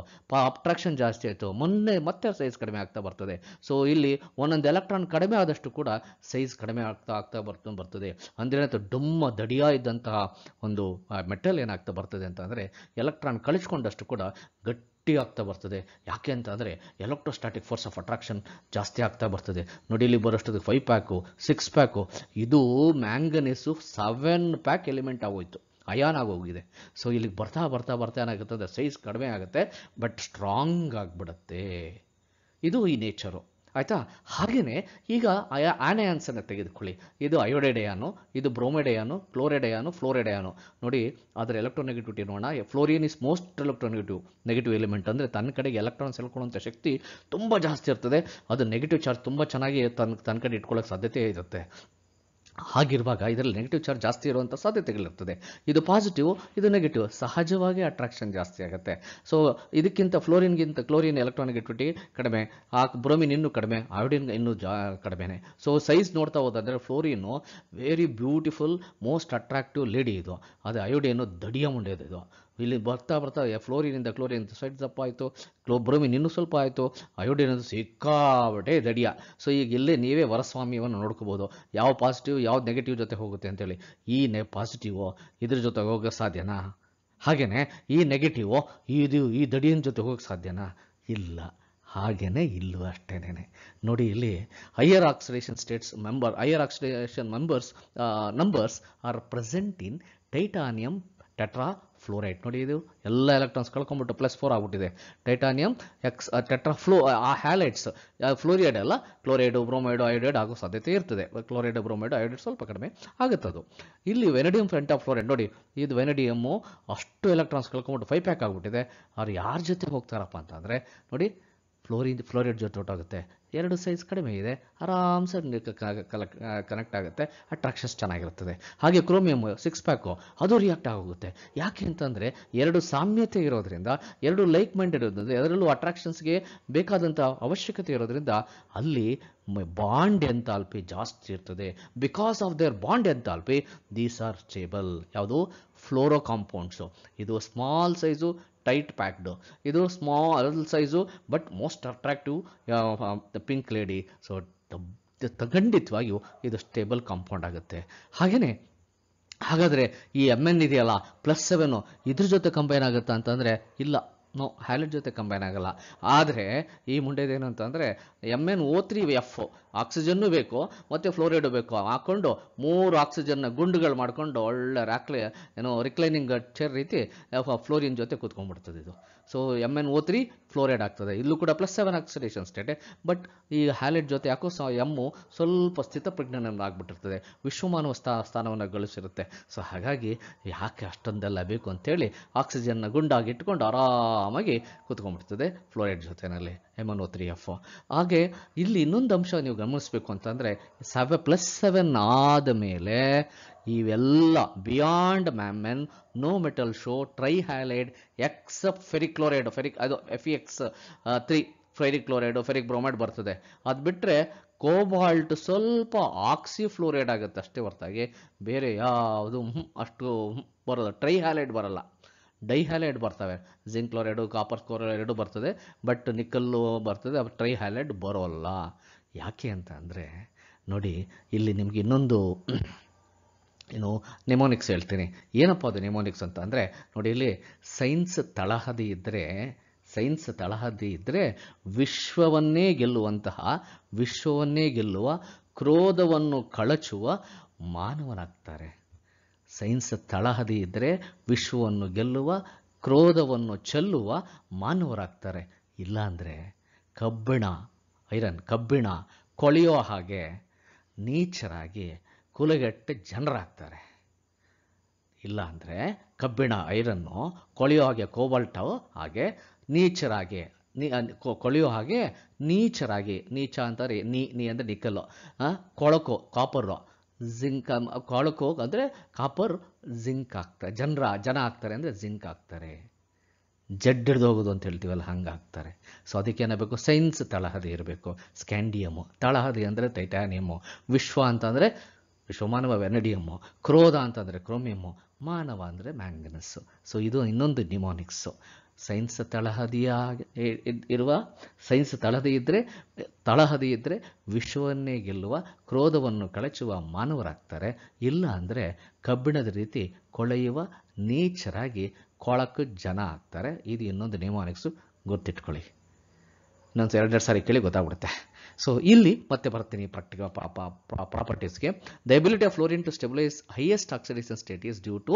ಅಟ್ರಾಕ್ಷನ್ ಜಾಸ್ತಿ ಆಯಿತು, ಮತ್ತೆ ಸೈಜ್ ಕಡಿಮೆ ಆಗ್ತಾ ಬರ್ತದೆ. ಸೊ ಇಲ್ಲಿ ಒಂದೊಂದು ಎಲೆಕ್ಟ್ರಾನ್ ಕಡಿಮೆ ಆದಷ್ಟು ಕೂಡ ಸೈಜ್ ಕಡಿಮೆ ಆಗ್ತಾ ಬರ್ತದೆ. ಅಂದರೆ ಏನಾಯ್ತು, ಡುಮ್ಮ ದಡಿಯ ಇದ್ದಂತಹ ಒಂದು ಮೆಟಲ್ ಏನಾಗ್ತಾ ಬರ್ತದೆ ಅಂತಂದರೆ ಎಲೆಕ್ಟ್ರಾನ್ ಕಳಿಸ್ಕೊಂಡಷ್ಟು ಕೂಡ ಗಟ್ಟಿ ಆಗ್ತಾ ಬರ್ತದೆ. ಯಾಕೆ ಅಂತಂದರೆ ಎಲೆಕ್ಟ್ರೋಸ್ಟಾಟಿಕ್ ಫೋರ್ಸ್ ಆಫ್ ಅಟ್ರಾಕ್ಷನ್ ಜಾಸ್ತಿ ಆಗ್ತಾ ಬರ್ತದೆ. ನೋಡಿ ಇಲ್ಲಿ ಬರೋಷ್ಟೊತ್ತಿಗೆ 5 ಪ್ಯಾಕು 6 ಪ್ಯಾಕು ಇದು ಮ್ಯಾಂಗನೀಸು 7 ಪ್ಯಾಕ್ ಎಲಿಮೆಂಟ್ ಆಗೋಯ್ತು, ಅಯಾನ್ ಆಗೋಗಿದೆ. ಸೊ ಇಲ್ಲಿಗೆ ಬರ್ತಾ ಏನಾಗುತ್ತೆ ಅಂದರೆ ಸೈಜ್ ಕಡಿಮೆ ಆಗುತ್ತೆ, ಬಟ್ ಸ್ಟ್ರಾಂಗ್ ಆಗಿಬಿಡುತ್ತೆ. ಇದು ಈ ನೇಚರು, ಆಯಿತಾ. ಹಾಗೆಯೇ ಈಗ ಆನಯಾನ್ಸನ್ನು ತೆಗೆದುಕೊಳ್ಳಿ. ಇದು ಅಯೋಡೈಡ್ ಅಯಾನು, ಇದು bromide ion, chloride ion, fluoride ion. ನೋಡಿ ಅದರ ಎಲೆಕ್ಟ್ರೋನೆಗೆಟಿವಿಟಿ ನೋಡೋಣ. Fluorine is most electronegative element. ಅಂದರೆ ತನ್ನ ಕಡೆಗೆ ಎಲೆಕ್ಟ್ರಾನ್ಸ್ ಎಳ್ಕೊಳ್ಳುವಂಥ ಶಕ್ತಿ ತುಂಬ ಜಾಸ್ತಿ ಇರ್ತದೆ. ಅದು ನೆಗೆಟಿವ್ ಚಾರ್ಜ್ ತುಂಬ ಚೆನ್ನಾಗಿ ತನ್ನ ಕಡೆ ಇಟ್ಕೊಳ್ಳೋಕ್ಕೆ ಸಾಧ್ಯತೆ ಇರುತ್ತೆ. ಹಾಗಿರುವಾಗ ಇದರಲ್ಲಿ ನೆಗೆಟಿವ್ ಚಾರ್ಜ್ ಜಾಸ್ತಿ ಇರುವಂಥ ಸಾಧ್ಯತೆಗಳಿರ್ತದೆ. ಇದು ಪಾಸಿಟಿವ್, ಇದು ನೆಗೆಟಿವ್, ಸಹಜವಾಗಿ ಅಟ್ರಾಕ್ಷನ್ ಜಾಸ್ತಿ ಆಗುತ್ತೆ. ಸೊ ಇದಕ್ಕಿಂತ ಫ್ಲೋರಿನ್ಗಿಂತ ಕ್ಲೋರಿನ್ ಎಲೆಕ್ಟ್ರಾನೆಗೆಟಿವಿಟಿ ಕಡಿಮೆ, ಆ ಬ್ರೋಮಿನ್ ಇನ್ನೂ ಕಡಿಮೆ, ಅಯೋಡಿನ್ ಇನ್ನೂ ಕಡಿಮೆನೆ. ಸೊ ಸೈಜ್ ನೋಡ್ತಾ ಹೋದಂದರೆ fluorine very beautiful, most attractive lady ಇದು. ಅದು ಅಯೋಡಿನು ದಡಿಯ ಮುಂಡೆದು. ಇದು ಇಲ್ಲಿ ಬರ್ತಾ ಬರ್ತಾ ಫ್ಲೋರಿನಿಂದ ಕ್ಲೋರಿನ್ ಸೈಡ್ ದಪ್ಪ ಆಯಿತು, ಬ್ರೋಮಿನ್ ಇನ್ನೂ ಸ್ವಲ್ಪ ಆಯಿತು, ಅಯೋಡಿನ್ ಅದು ಸಿಕ್ಕಾಬಟ್ಟೆ ದಡಿಯ. ಸೊ ಈಗ ಇಲ್ಲೇ ನೀವೇ ವರಸ್ವಾಮ್ಯವನ್ನು ನೋಡ್ಕೋಬೋದು, ಯಾವ ಪಾಸಿಟಿವ್ ಯಾವ್ದು ನೆಗೆಟಿವ್ ಜೊತೆ ಹೋಗುತ್ತೆ ಅಂತೇಳಿ. ಈ ಪಾಸಿಟಿವ್ ಇದ್ರ ಜೊತೆ ಹೋಗೋಕ್ಕೆ ಸಾಧ್ಯನಾ? ಹಾಗೆಯೇ ಈ ನೆಗೆಟಿವ್ ಈ ದಡಿಯ ಜೊತೆ ಹೋಗೋಕ್ಕೆ ಸಾಧ್ಯನಾ? ಇಲ್ಲ, ಹಾಗೆಯೇ ಇಲ್ಲೂ ಅಷ್ಟೇನೆ. ನೋಡಿ, ಇಲ್ಲಿ higher oxidation numbers are present in titanium tetra fluoride. ನೋಡಿ, ಇದು ಎಲ್ಲ ಎಲೆಕ್ಟ್ರಾನ್ಸ್ ಕಳ್ಕೊಂಡ್ಬಿಟ್ಟು +4 ಆಗ್ಬಿಟ್ಟಿದೆ. ಟೈಟಾನಿಯಂ ಟೆಟ್ರಾ ಹ್ಯಾಲೈಡ್ಸ್ ಫ್ಲೋರೈಡ್ ಅಲ್ಲ, ಕ್ಲೋರೈಡ್ ಬ್ರೋಮೈಡ್ ಅಯೋಡೈಡ್ ಆಗೋ ಸಾಧ್ಯತೆ ಇರ್ತದೆ. ಕ್ಲೋರೈಡ್ ಬ್ರೋಮೈಡ್ ಅಯೋಡೈಡ್ ಸ್ವಲ್ಪ ಕಡಿಮೆ ಆಗುತ್ತೆ. ಅದು ಇಲ್ಲಿ ವೆನಡಿಯಂ ಪೆಂಟಾ ಫ್ಲೋರೈಡ್ ನೋಡಿ, ಇದು ವೆನಡಿಯಮ್ಮು ಅಷ್ಟು ಎಲೆಕ್ಟ್ರಾನ್ಸ್ ಕಳ್ಕೊಂಬಿಟ್ಟು 5 ಪ್ಯಾಕ್ ಆಗಿಬಿಟ್ಟಿದೆ. ಅವ್ರು ಯಾರ ಜೊತೆ ಹೋಗ್ತಾರಪ್ಪ ಅಂತಂದರೆ ನೋಡಿ, ಫ್ಲೋರೈಡ್ ಜೊತೆ ಒಟ್ಟಾಗುತ್ತೆ. 2 ಸೈಜ್ ಕಡಿಮೆ ಇದೆ, ಆರಾಮ್ಸೆ ಕನೆಕ್ಟ್ ಆಗುತ್ತೆ, ಅಟ್ರಾಕ್ಷನ್ಸ್ ಚೆನ್ನಾಗಿರ್ತದೆ. ಹಾಗೆ ಕ್ರೋಮಿಯಮ್ 6 ಪ್ಯಾಕು ಅದು ರಿಯಾಕ್ಟ್ ಆಗೋಗುತ್ತೆ. ಯಾಕೆ ಅಂತಂದರೆ 2 ಸಾಮ್ಯತೆ ಇರೋದ್ರಿಂದ, 2 ಲೈಕ್ ಮೈಂಡೆಡ್ ಇರೋದ್ರಿಂದ, ಅದರಲ್ಲೂ ಅಟ್ರಾಕ್ಷನ್ಸ್ಗೆ ಬೇಕಾದಂಥ ಅವಶ್ಯಕತೆ ಇರೋದ್ರಿಂದ ಅಲ್ಲಿ ಬಾಂಡ್ ಎಂಥಾಲ್ಪಿ ಜಾಸ್ತಿ ಇರ್ತದೆ. Because of their bond enthalpy these are stable. ಯಾವುದು? Fluoro compounds. ಇದು ಸ್ಮಾಲ್ ಸೈಜು, ಟೈಟ್ ಪ್ಯಾಕ್ಡು, ಇದು small size but most attractive pink lady. So ಖಂಡಿತವಾಗಿಯೂ ಇದು ಸ್ಟೇಬಲ್ ಕಾಂಪೌಂಡ್ ಆಗುತ್ತೆ. ಹಾಗೆಯೇ ಹಾಗಾದರೆ ಈ MN ಇದೆಯಲ್ಲ +7 ಇದ್ರ ಜೊತೆ ಕಂಬೈನ್ ಆಗುತ್ತಾ ಅಂತಂದರೆ ಇಲ್ಲ, ನೋ, ಹ್ಯಾಲೈಡ್ ಜೊತೆ ಕಂಬೈನ್ ಆಗಲ್ಲ. ಆದರೆ ಈ ಮುಂಡೆದೇನು ಅಂತಂದರೆ MnO3F ಆಕ್ಸಿಜನ್ನು ಬೇಕು ಮತ್ತು ಫ್ಲೋರೈಡು ಬೇಕು ಹಾಕ್ಕೊಂಡು 3 ಆಕ್ಸಿಜನ್ನ ಗುಂಡುಗಳು ಮಾಡಿಕೊಂಡು ಒಳ್ಳೆ ರಿಕ್ಲೈನಿಂಗ್ ಚೇರ್ ರೀತಿ ಫ್ಲೋರಿನ್ ಜೊತೆ ಕೂತ್ಕೊಂಡ್ಬಿಡ್ತದೆ ಇದು. ಸೊ MnO3 ಫ್ಲೋರೈಡ್ ಆಗ್ತದೆ. ಇಲ್ಲೂ ಕೂಡ +7 ಆಕ್ಸಿಡೇಷನ್ ಸ್ಟೇಟೆ, ಬಟ್ ಈ ಹ್ಯಾಲೈಡ್ ಜೊತೆ ಯಾಕೋ ಎಮ್ಮು ಸ್ವಲ್ಪ ಸ್ಥಿತಪ್ರಜ್ಞಾನ ಆಗಿಬಿಟ್ಟಿರ್ತದೆ, ವಿಶ್ವಮಾನವ ಸ್ಥಾನವನ್ನು ಗಳಿಸಿರುತ್ತೆ. ಸೊ ಹಾಗಾಗಿ ಯಾಕೆ ಅಷ್ಟೊಂದೆಲ್ಲ ಬೇಕು ಅಂತೇಳಿ ಆಕ್ಸಿಜನ್ನ ಗುಂಡಾಗಿ ಇಟ್ಕೊಂಡು ಆರಾಮಾಗಿ ಕೂತ್ಕೊಂಡ್ಬಿಡ್ತದೆ ಫ್ಲೋರೈಡ್ ಜೊತೆಯಲ್ಲಿ MnO3F. ಹಾಗೆ ಇಲ್ಲಿ ಇನ್ನೊಂದು ಅಂಶ ನೀವು ಗಮನಿಸಬೇಕು ಅಂತಂದರೆ +7 ಆದ ಮೇಲೆ ಇವೆಲ್ಲ ಬಿಯಾಂಡ್ ಮ್ಯಾಮನ್ no metal show try halide except ferric chloride. ಅದು FeX3 ferric chloride ferric bromide ಬರ್ತದೆ. ಅದು ಬಿಟ್ಟರೆ ಕೋಬಾಲ್ಟ್ ಸ್ವಲ್ಪ ಆಕ್ಸಿ ಫ್ಲೋರೈಡ್ ಆಗುತ್ತೆ ಅಷ್ಟೇ ಹೊರತಾಗಿ ಬೇರೆ ಯಾವುದು ಅಷ್ಟು ಬರೋಲ್ಲ. ಟ್ರೈ ಹ್ಯಾಲೈಡ್ ಬರೋಲ್ಲ, ಡೈ ಹ್ಯಾಲೈಡ್ ಬರ್ತವೆ. ಜಿಂಕ್ ಕ್ಲೋರೈಡು ಕಾಪರ್ ಕ್ಲೋರೈಡು ಬರ್ತದೆ, ಬಟ್ ನಿಕ್ಕಲ್ಲು ಬರ್ತದೆ, ಅದು ಟ್ರೈ ಹ್ಯಾಲೈಡ್ ಬರೋಲ್ಲ. ಯಾಕೆ ಅಂತ ಅಂದರೆ ನೋಡಿ, ಇಲ್ಲಿ ನಿಮಗೆ ಇನ್ನೊಂದು ನೆಮೋನಿಕ್ಸ್ ಹೇಳ್ತೀನಿ. ಏನಪ್ಪ ಅದು ನೆಮೋನಿಕ್ಸ್ ಅಂತ ಅಂದರೆ ನೋಡಿ, ಇಲ್ಲಿ ಸೈನ್ಸ್ ತಳಹದಿ ಇದ್ದರೆ ವಿಶ್ವವನ್ನೇ ಗೆಲ್ಲುವ ಕ್ರೋಧವನ್ನು ಕಳಚುವ ಮಾನವನಾಗ್ತಾರೆ. ಸೈನ್ಸ್ ತಳಹದಿ ಇದ್ದರೆ ವಿಶ್ವವನ್ನು ಗೆಲ್ಲುವ ಕ್ರೋಧವನ್ನು ಚೆಲ್ಲುವ ಮಾನವರಾಗ್ತಾರೆ. ಇಲ್ಲಾಂದರೆ ಕಬ್ಬಿಣ ಕೊಳೆಯೋ ಹಾಗೆ ನೀಚರಾಗಿ ಕುಲಗೆಟ್ಟ ಜನರಾಗ್ತಾರೆ. ಇಲ್ಲಾಂದರೆ ಕಬ್ಬಿಣ ಐರನ್ನು ಕೊಳೆಯೋ ಹಾಗೆ ಕೋಬಾಲ್ಟೋ ಹಾಗೆ ನೀಚರಾಗಿ ನೀಚ ಅಂತಾರೆ. ನೀ ಅಂದರೆ ನಿಕ್ಕಲ್ಲು, ಕೊಳಕು ಕಾಪರು, ಜಿಂಕ್ ಕೊಳಕು ಅಂದರೆ ಕಾಪರ್, ಜಿಂಕ್ ಆಗ್ತಾರೆ ಜನ ಆಗ್ತಾರೆ ಅಂದರೆ ಜಿಂಕ್ ಆಗ್ತಾರೆ. ಜಡ್ ಹಿಡ್ದು ಹೋಗೋದು ಅಂತ ಹೇಳ್ತೀವಲ್ಲ, ಹಂಗಾಗ್ತಾರೆ. ಸೊ ಅದಕ್ಕೇನಾಗಬೇಕು? ಸೈನ್ಸ್ ತಳಹದಿ ಇರಬೇಕು. ಸ್ಕ್ಯಾಂಡಿಯಮು ತಳಹದಿ ಅಂದರೆ ಟೈಟಾನಿಯಮು, ವಿಶ್ವ ಅಂತಂದರೆ ವಿಶ್ವಮಾನವ ವೆನಡಿಯಮ್ಮು, ಕ್ರೋಧ ಅಂತಂದರೆ ಕ್ರೋಮಿಯಮ್ಮು, ಮಾನವ ಅಂದರೆ ಮ್ಯಾಂಗನಸ್ಸು. ಸೊ ಇದು ಇನ್ನೊಂದು ನಿಮೋನಿಕ್ಸು. ಸೈನ್ಸ್ ತಳಹದಿ ಇದ್ದರೆ ವಿಶ್ವವನ್ನೇ ಗೆಲ್ಲುವ ಕ್ರೋಧವನ್ನು ಕಳಚುವ ಮಾನವರಾಗ್ತಾರೆ. ಇಲ್ಲ ಅಂದರೆ ಕಬ್ಬಿಣದ ರೀತಿ ಕೊಳೆಯುವ ನೀಚರಾಗಿ ಕೊಳಕು ಜನ ಆಗ್ತಾರೆ. ಇದು ಇನ್ನೊಂದು ನೇಮಾನಿಕ್ಸು, ಗೊತ್ತಿಟ್ಕೊಳ್ಳಿ. ಇನ್ನೊಂದು 2-3 ಸಾರಿ ಕೇಳಿ ಗೊತ್ತಾಗ್ಬಿಡುತ್ತೆ. ಸೊ ಇಲ್ಲಿ ಮತ್ತೆ ಬರ್ತೀನಿ ಪ್ರಾಕ್ಟಿಕಲ್ ಪ್ರಾಪರ್ಟೀಸ್ಗೆ. The ability of fluorine to stabilise highest oxidation state is due to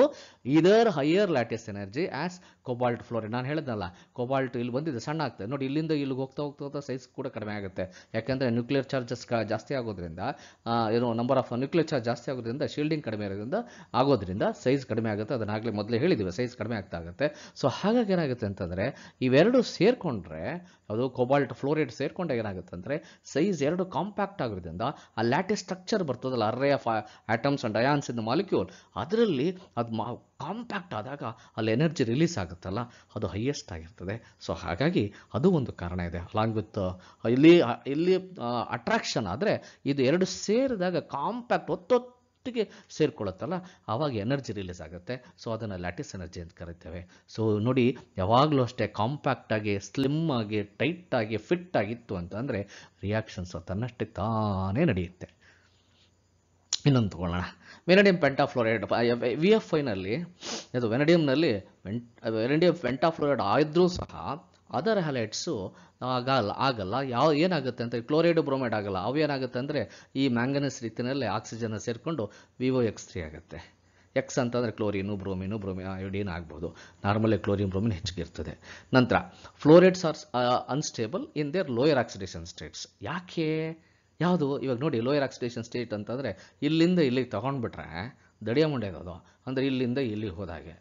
ಇದರ್ higher lattice energy as cobalt fluorine. ನಾನು ಹೇಳಿದ್ನಲ್ಲ, ಕೋಬಾಲ್ಟ್ ಇಲ್ಲಿ ಬಂದಿದೆ, ಸಣ್ಣ ಆಗ್ತದೆ ನೋಡಿ. ಇಲ್ಲಿಂದ ಇಲ್ಲಿಗೆ ಹೋಗ್ತಾ ಸೈಜ್ ಕೂಡ ಕಡಿಮೆ ಆಗುತ್ತೆ. ಯಾಕೆಂದರೆ ನ್ಯೂಕ್ಲಿಯರ್ ಚಾರ್ಜಸ್ ಜಾಸ್ತಿ ಆಗೋದ್ರಿಂದ, ನಂಬರ್ ಆಫ್ ನ್ಯೂಕ್ಲಿಯರ್ ಚಾರ್ಜ್ ಜಾಸ್ತಿ ಆಗೋದ್ರಿಂದ, ಶೀಲ್ಡಿಂಗ್ ಕಡಿಮೆ ಆಗೋದ್ರಿಂದ ಸೈಜ್ ಕಡಿಮೆ ಆಗುತ್ತೆ. ಅದನ್ನಾಗಲೇ ಮೊದಲೇ ಹೇಳಿದ್ದೀವಿ, ಸೈಜ್ ಕಡಿಮೆ ಆಗ್ತಾ ಆಗುತ್ತೆ. ಸೊ ಹಾಗಾಗಿ ಏನಾಗುತ್ತೆ ಅಂತಂದರೆ ಇವೆರಡು ಸೇರಿಕೊಂಡ್ರೆ ಅದು ಕೋಬಾಲ್ಟ್ ಸಾಲ್ಟ್ ಫ್ಲೋರೈಡ್ ಸೇರ್ಕೊಂಡೆ ಏನಾಗುತ್ತೆ ಅಂದ್ರೆ ಸೈಜ್ ಎರಡು ಕಾಂಪ್ಯಾಕ್ಟ್ ಆಗಿರೋದ್ರಿಂದ ಆ ಲ್ಯಾಟಿಸ್ ಸ್ಟ್ರಕ್ಚರ್ ಬರ್ತದಲ್ಲ, array of atoms and ions in the molecule, ಅದರಲ್ಲಿ ಅದು ಕಾಂಪ್ಯಾಕ್ಟ್ ಆದಾಗ ಅಲ್ಲಿ ಎನರ್ಜಿ ರಿಲೀಸ್ ಆಗುತ್ತಲ್ಲ, ಅದು ಹೈಯೆಸ್ಟ್ ಆಗಿರ್ತದೆ. ಸೊ ಹಾಗಾಗಿ ಅದು ಒಂದು ಕಾರಣ ಇದೆ. ಅಲಾಂಗ್ ವಿತ್ ಇಲ್ಲಿ ಅಟ್ರಾಕ್ಷನ್ ಆದರೆ ಇದು ಎರಡು ಸೇರಿದಾಗ ಕಾಂಪ್ಯಾಕ್ಟ್ ಒತ್ತೊಟ್ಟಿಗೆ ಸೇರ್ಕೊಳ್ಳುತ್ತಲ್ಲ, ಆವಾಗ ಎನರ್ಜಿ ರಿಲೀಸ್ ಆಗುತ್ತೆ. ಸೊ ಅದನ್ನು ಲ್ಯಾಟಿಸ್ ಎನರ್ಜಿ ಅಂತ ಕರಿತೇವೆ. ಸೊ ನೋಡಿ, ಯಾವಾಗಲೂ ಅಷ್ಟೇ ಕಾಂಪ್ಯಾಕ್ಟಾಗಿ ಸ್ಲಿಮ್ ಆಗಿ ಟೈಟಾಗಿ ಫಿಟ್ ಆಗಿತ್ತು ಅಂತಂದರೆ ರಿಯಾಕ್ಷನ್ಸ್ ತನ್ನಷ್ಟೇ ತಾನೇ ನಡೆಯುತ್ತೆ. ಇನ್ನೊಂದು ತಗೊಳ್ಳೋಣ, ವೆನಡಿಯಂ ಪೆಂಟಾಫ್ಲೋರೈಡ್ VFI ನಲ್ಲಿ ಇದು ವೆನಡಿಯಂನಲ್ಲಿ ವೆನಡಿಯಂ ಪೆಂಟಾಫ್ಲೋರೈಡ್ ಆದರೂ ಸಹ ಅದರ ಹ್ಯಾಲೈಟ್ಸು ಆಗಲ್ಲ. ಯಾವ ಏನಾಗುತ್ತೆ ಅಂತ ಕ್ಲೋರೈಡ್ ಬ್ರೋಮೈಡ್ ಆಗಲ್ಲ. ಅವೇನಾಗುತ್ತೆ ಅಂದರೆ ಈ ಮ್ಯಾಂಗನೀಸ್ ರೀತಿಯಲ್ಲಿ ಆಕ್ಸಿಜನ್ನ ಸೇರಿಕೊಂಡು VOX3 ಆಗುತ್ತೆ. ಎಕ್ಸ್ ಅಂತಂದರೆ ಕ್ಲೋರಿನು ಬ್ರೋಮಿನ್ ಅಯೋಡಿನ್ ಆಗ್ಬೋದು. ನಾರ್ಮಲಿ ಕ್ಲೋರಿನ್ ಬ್ರೋಮಿನ್ ಹೆಚ್ಚಿಗಿರ್ತದೆ. ನಂತರ fluorides are unstable in their lower oxidation states. ಯಾಕೆ ಯಾವುದು ಇವಾಗ ನೋಡಿ, ಲೋಯರ್ ಆಕ್ಸಿಡೇಷನ್ ಸ್ಟೇಟ್ ಅಂತಂದರೆ ಇಲ್ಲಿಂದ ಇಲ್ಲಿಗೆ ತಗೊಂಡ್ಬಿಟ್ರೆ ದಡಿಯ ಮುಂಡೆ ಇರೋದು, ಅಂದರೆ ಇಲ್ಲಿಂದ ಇಲ್ಲಿಗೆ ಹೋದಾಗೆ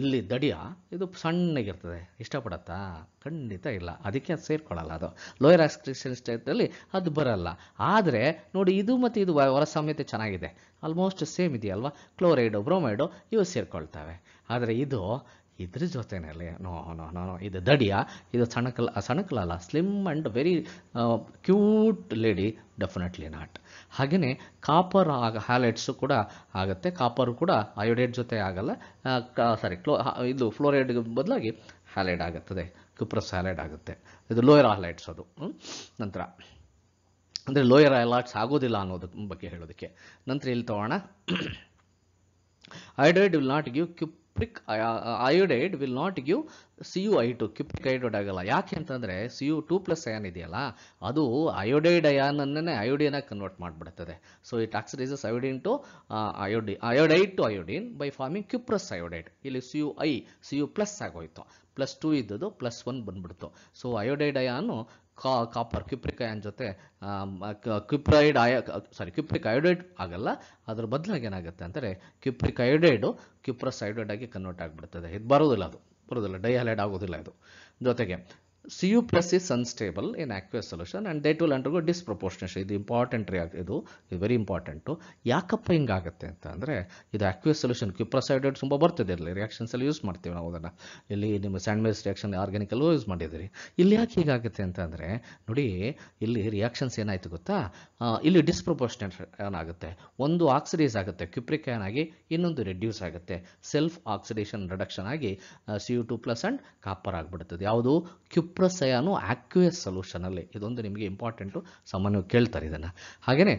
ಇಲ್ಲಿ ದಡಿಯ ಇದು ಸಣ್ಣಗಿರ್ತದೆ. ಇಷ್ಟಪಡತ್ತಾ? ಖಂಡಿತ ಇಲ್ಲ, ಅದಕ್ಕೆ ಅದು ಸೇರ್ಕೊಳ್ಳಲ್ಲ. ಅದು ಲೋಯರ್ ಆಕ್ಸಿಡೇಷನ್ ಸ್ಟೇಟಲ್ಲಿ ಅದು ಬರಲ್ಲ. ಆದರೆ ನೋಡಿ, ಇದು ಮತ್ತು ಇದು ಹೊರ ಸಾಮ್ಯತೆ ಚೆನ್ನಾಗಿದೆ, ಆಲ್ಮೋಸ್ಟ್ ಸೇಮ್ ಇದೆಯಲ್ವ. ಕ್ಲೋರೈಡು ಬ್ರೋಮೈಡು ಇವು ಸೇರ್ಕೊಳ್ತವೆ. ಆದರೆ ಇದ್ರ ಜೊತೆಯಲ್ಲಿ ನೋ ಇದು ದಡಿಯ, ಇದು ಸಣಕಲಲ್ಲ. Slim and very cute lady, definitely not. ಹಾಗೆಯೇ ಕಾಪರ್ ಹ್ಯಾಲೈಟ್ಸು ಕೂಡ ಆಗುತ್ತೆ. ಕಾಪರು ಕೂಡ ಅಯೋಡೈಡ್ ಜೊತೆ ಆಗಲ್ಲ. ಇದು ಫ್ಲೋರೈಡ್ಗೆ ಬದಲಾಗಿ ಹ್ಯಾಲೈಡ್ ಆಗುತ್ತದೆ, ಕ್ಯುಪ್ರಸ್ ಹ್ಯಾಲೈಡ್ ಆಗುತ್ತೆ. ಇದು ಲೋಯರ್ ಹ್ಯಾಲೈಟ್ಸ್ ಅದು. ನಂತರ ಅಂದರೆ ಲೋಯರ್ ಹ್ಯಾಲೈಟ್ಸ್ ಆಗೋದಿಲ್ಲ ಅನ್ನೋದಕ್ಕೆ ಬಗ್ಗೆ ಹೇಳೋದಕ್ಕೆ. ನಂತರ ಇಲ್ಲಿ ತಗೋಣ, iodide will not give iodide will not give Cu2. cupric iodide ಆಗಲ್ಲ. ಯಾಕೆ ಅಂತಂದರೆ Cu2+ ಅಯಾನ್ ಇದೆಯಲ್ಲ, ಅದು ಅಯೋಡೈಡ್ ಅಯಾನನ್ನೇ ಅಯೋಡಿನಾಗಿ ಕನ್ವರ್ಟ್ ಮಾಡಿಬಿಡ್ತದೆ. So it oxidises iodine to iodide to iodine by forming cuprous iodide. ಇಲ್ಲಿ Cu ಪ್ಲಸ್ ಆಗೋಯಿತು, +2 ಇದ್ದದ್ದು +1 ಬಂದ್ಬಿಡ್ತು. So iodide ion copper cupric ion ಜೊತೆ ಕ್ಯುಪ್ರಿಕ್ ಅಯೋಡೈಡ್ ಆಗಲ್ಲ. ಅದ್ರ ಬದಲಾಗಿ ಏನಾಗುತ್ತೆ ಅಂದರೆ ಕ್ಯುಪ್ರಿಕ್ ಅಯೋಡೈಡು ಕ್ಯುಪ್ರಸ್ ಅಯೋಡೈಡ್ ಆಗಿ ಕನ್ವರ್ಟ್ ಆಗಿಬಿಡ್ತದೆ. ಇದು ಬರೋದಿಲ್ಲ, ಡೈಹಲೈಡ್ ಆಗೋದಿಲ್ಲ ಇದು. ಜೊತೆಗೆ Cu+ is unstable in aqueous solution and that will undergo disproportionation. ಇದು ಇಂಪಾರ್ಟೆಂಟ್ ರೀ, ಇದು ವೆರಿ ಇಂಪಾರ್ಟೆಂಟು. ಯಾಕಪ್ಪ ಹಿಂಗಾಗುತ್ತೆ ಅಂತ ಅಂದರೆ ಇದು aqueous solution ಕ್ಯುಪ್ರಸ್ ಅಯೋಡೈಡ್ ತುಂಬ ಬರ್ತಿದೆ, ಇಲ್ಲಿ ರಿಯಾಕ್ಷನ್ಸಲ್ಲಿ ಯೂಸ್ ಮಾಡ್ತೀವಿ ನಾವು ಅದನ್ನು. ಇಲ್ಲಿ ನಿಮ್ಮ ಸ್ಯಾಂಡ್ಮೇಸ್ ರಿಯಾಕ್ಷನ್ ಆರ್ಗ್ಯಾನಿಕಲ್ಲೂ ಯೂಸ್ ಮಾಡಿದ್ದೀರಿ. ಇಲ್ಲಿ ಯಾಕೆ ಹೀಗಾಗುತ್ತೆ ಅಂತಂದರೆ ನೋಡಿ, ಇಲ್ಲಿ ರಿಯಾಕ್ಷನ್ಸ್ ಏನಾಯಿತು ಗೊತ್ತಾ, ಇಲ್ಲಿ ಡಿಸ್ಪ್ರೊಪೋರ್ಷನ್ ಆಗುತ್ತೆ. ಒಂದು ಆಕ್ಸಿಡೈಸ್ ಆಗುತ್ತೆ ಕ್ಯುಪ್ರಿಕ್ ಅಯಾನ್ ಆಗಿ, ಇನ್ನೊಂದು ರೆಡ್ಯೂಸ್ ಆಗುತ್ತೆ, ಸೆಲ್ಫ್ ಆಕ್ಸಿಡೇಷನ್ ರಿಡಕ್ಷನ್ ಆಗಿ Cu2+ ಆ್ಯಂಡ್ ಕಾಪರ್ ಆಗಿಬಿಡ್ತದೆ. ಯಾವುದು? ಕ್ಯುಪ್ರಸ್ ಅಯಾನು ಆಕ್ಯುಯಸ್ ಸೊಲ್ಯೂಷನಲ್ಲಿ. ಇದೊಂದು ನಿಮಗೆ ಇಂಪಾರ್ಟೆಂಟು, ಸಾಮಾನ್ಯವಾಗಿ ಕೇಳ್ತಾರೆ ಇದನ್ನು. ಹಾಗೆಯೇ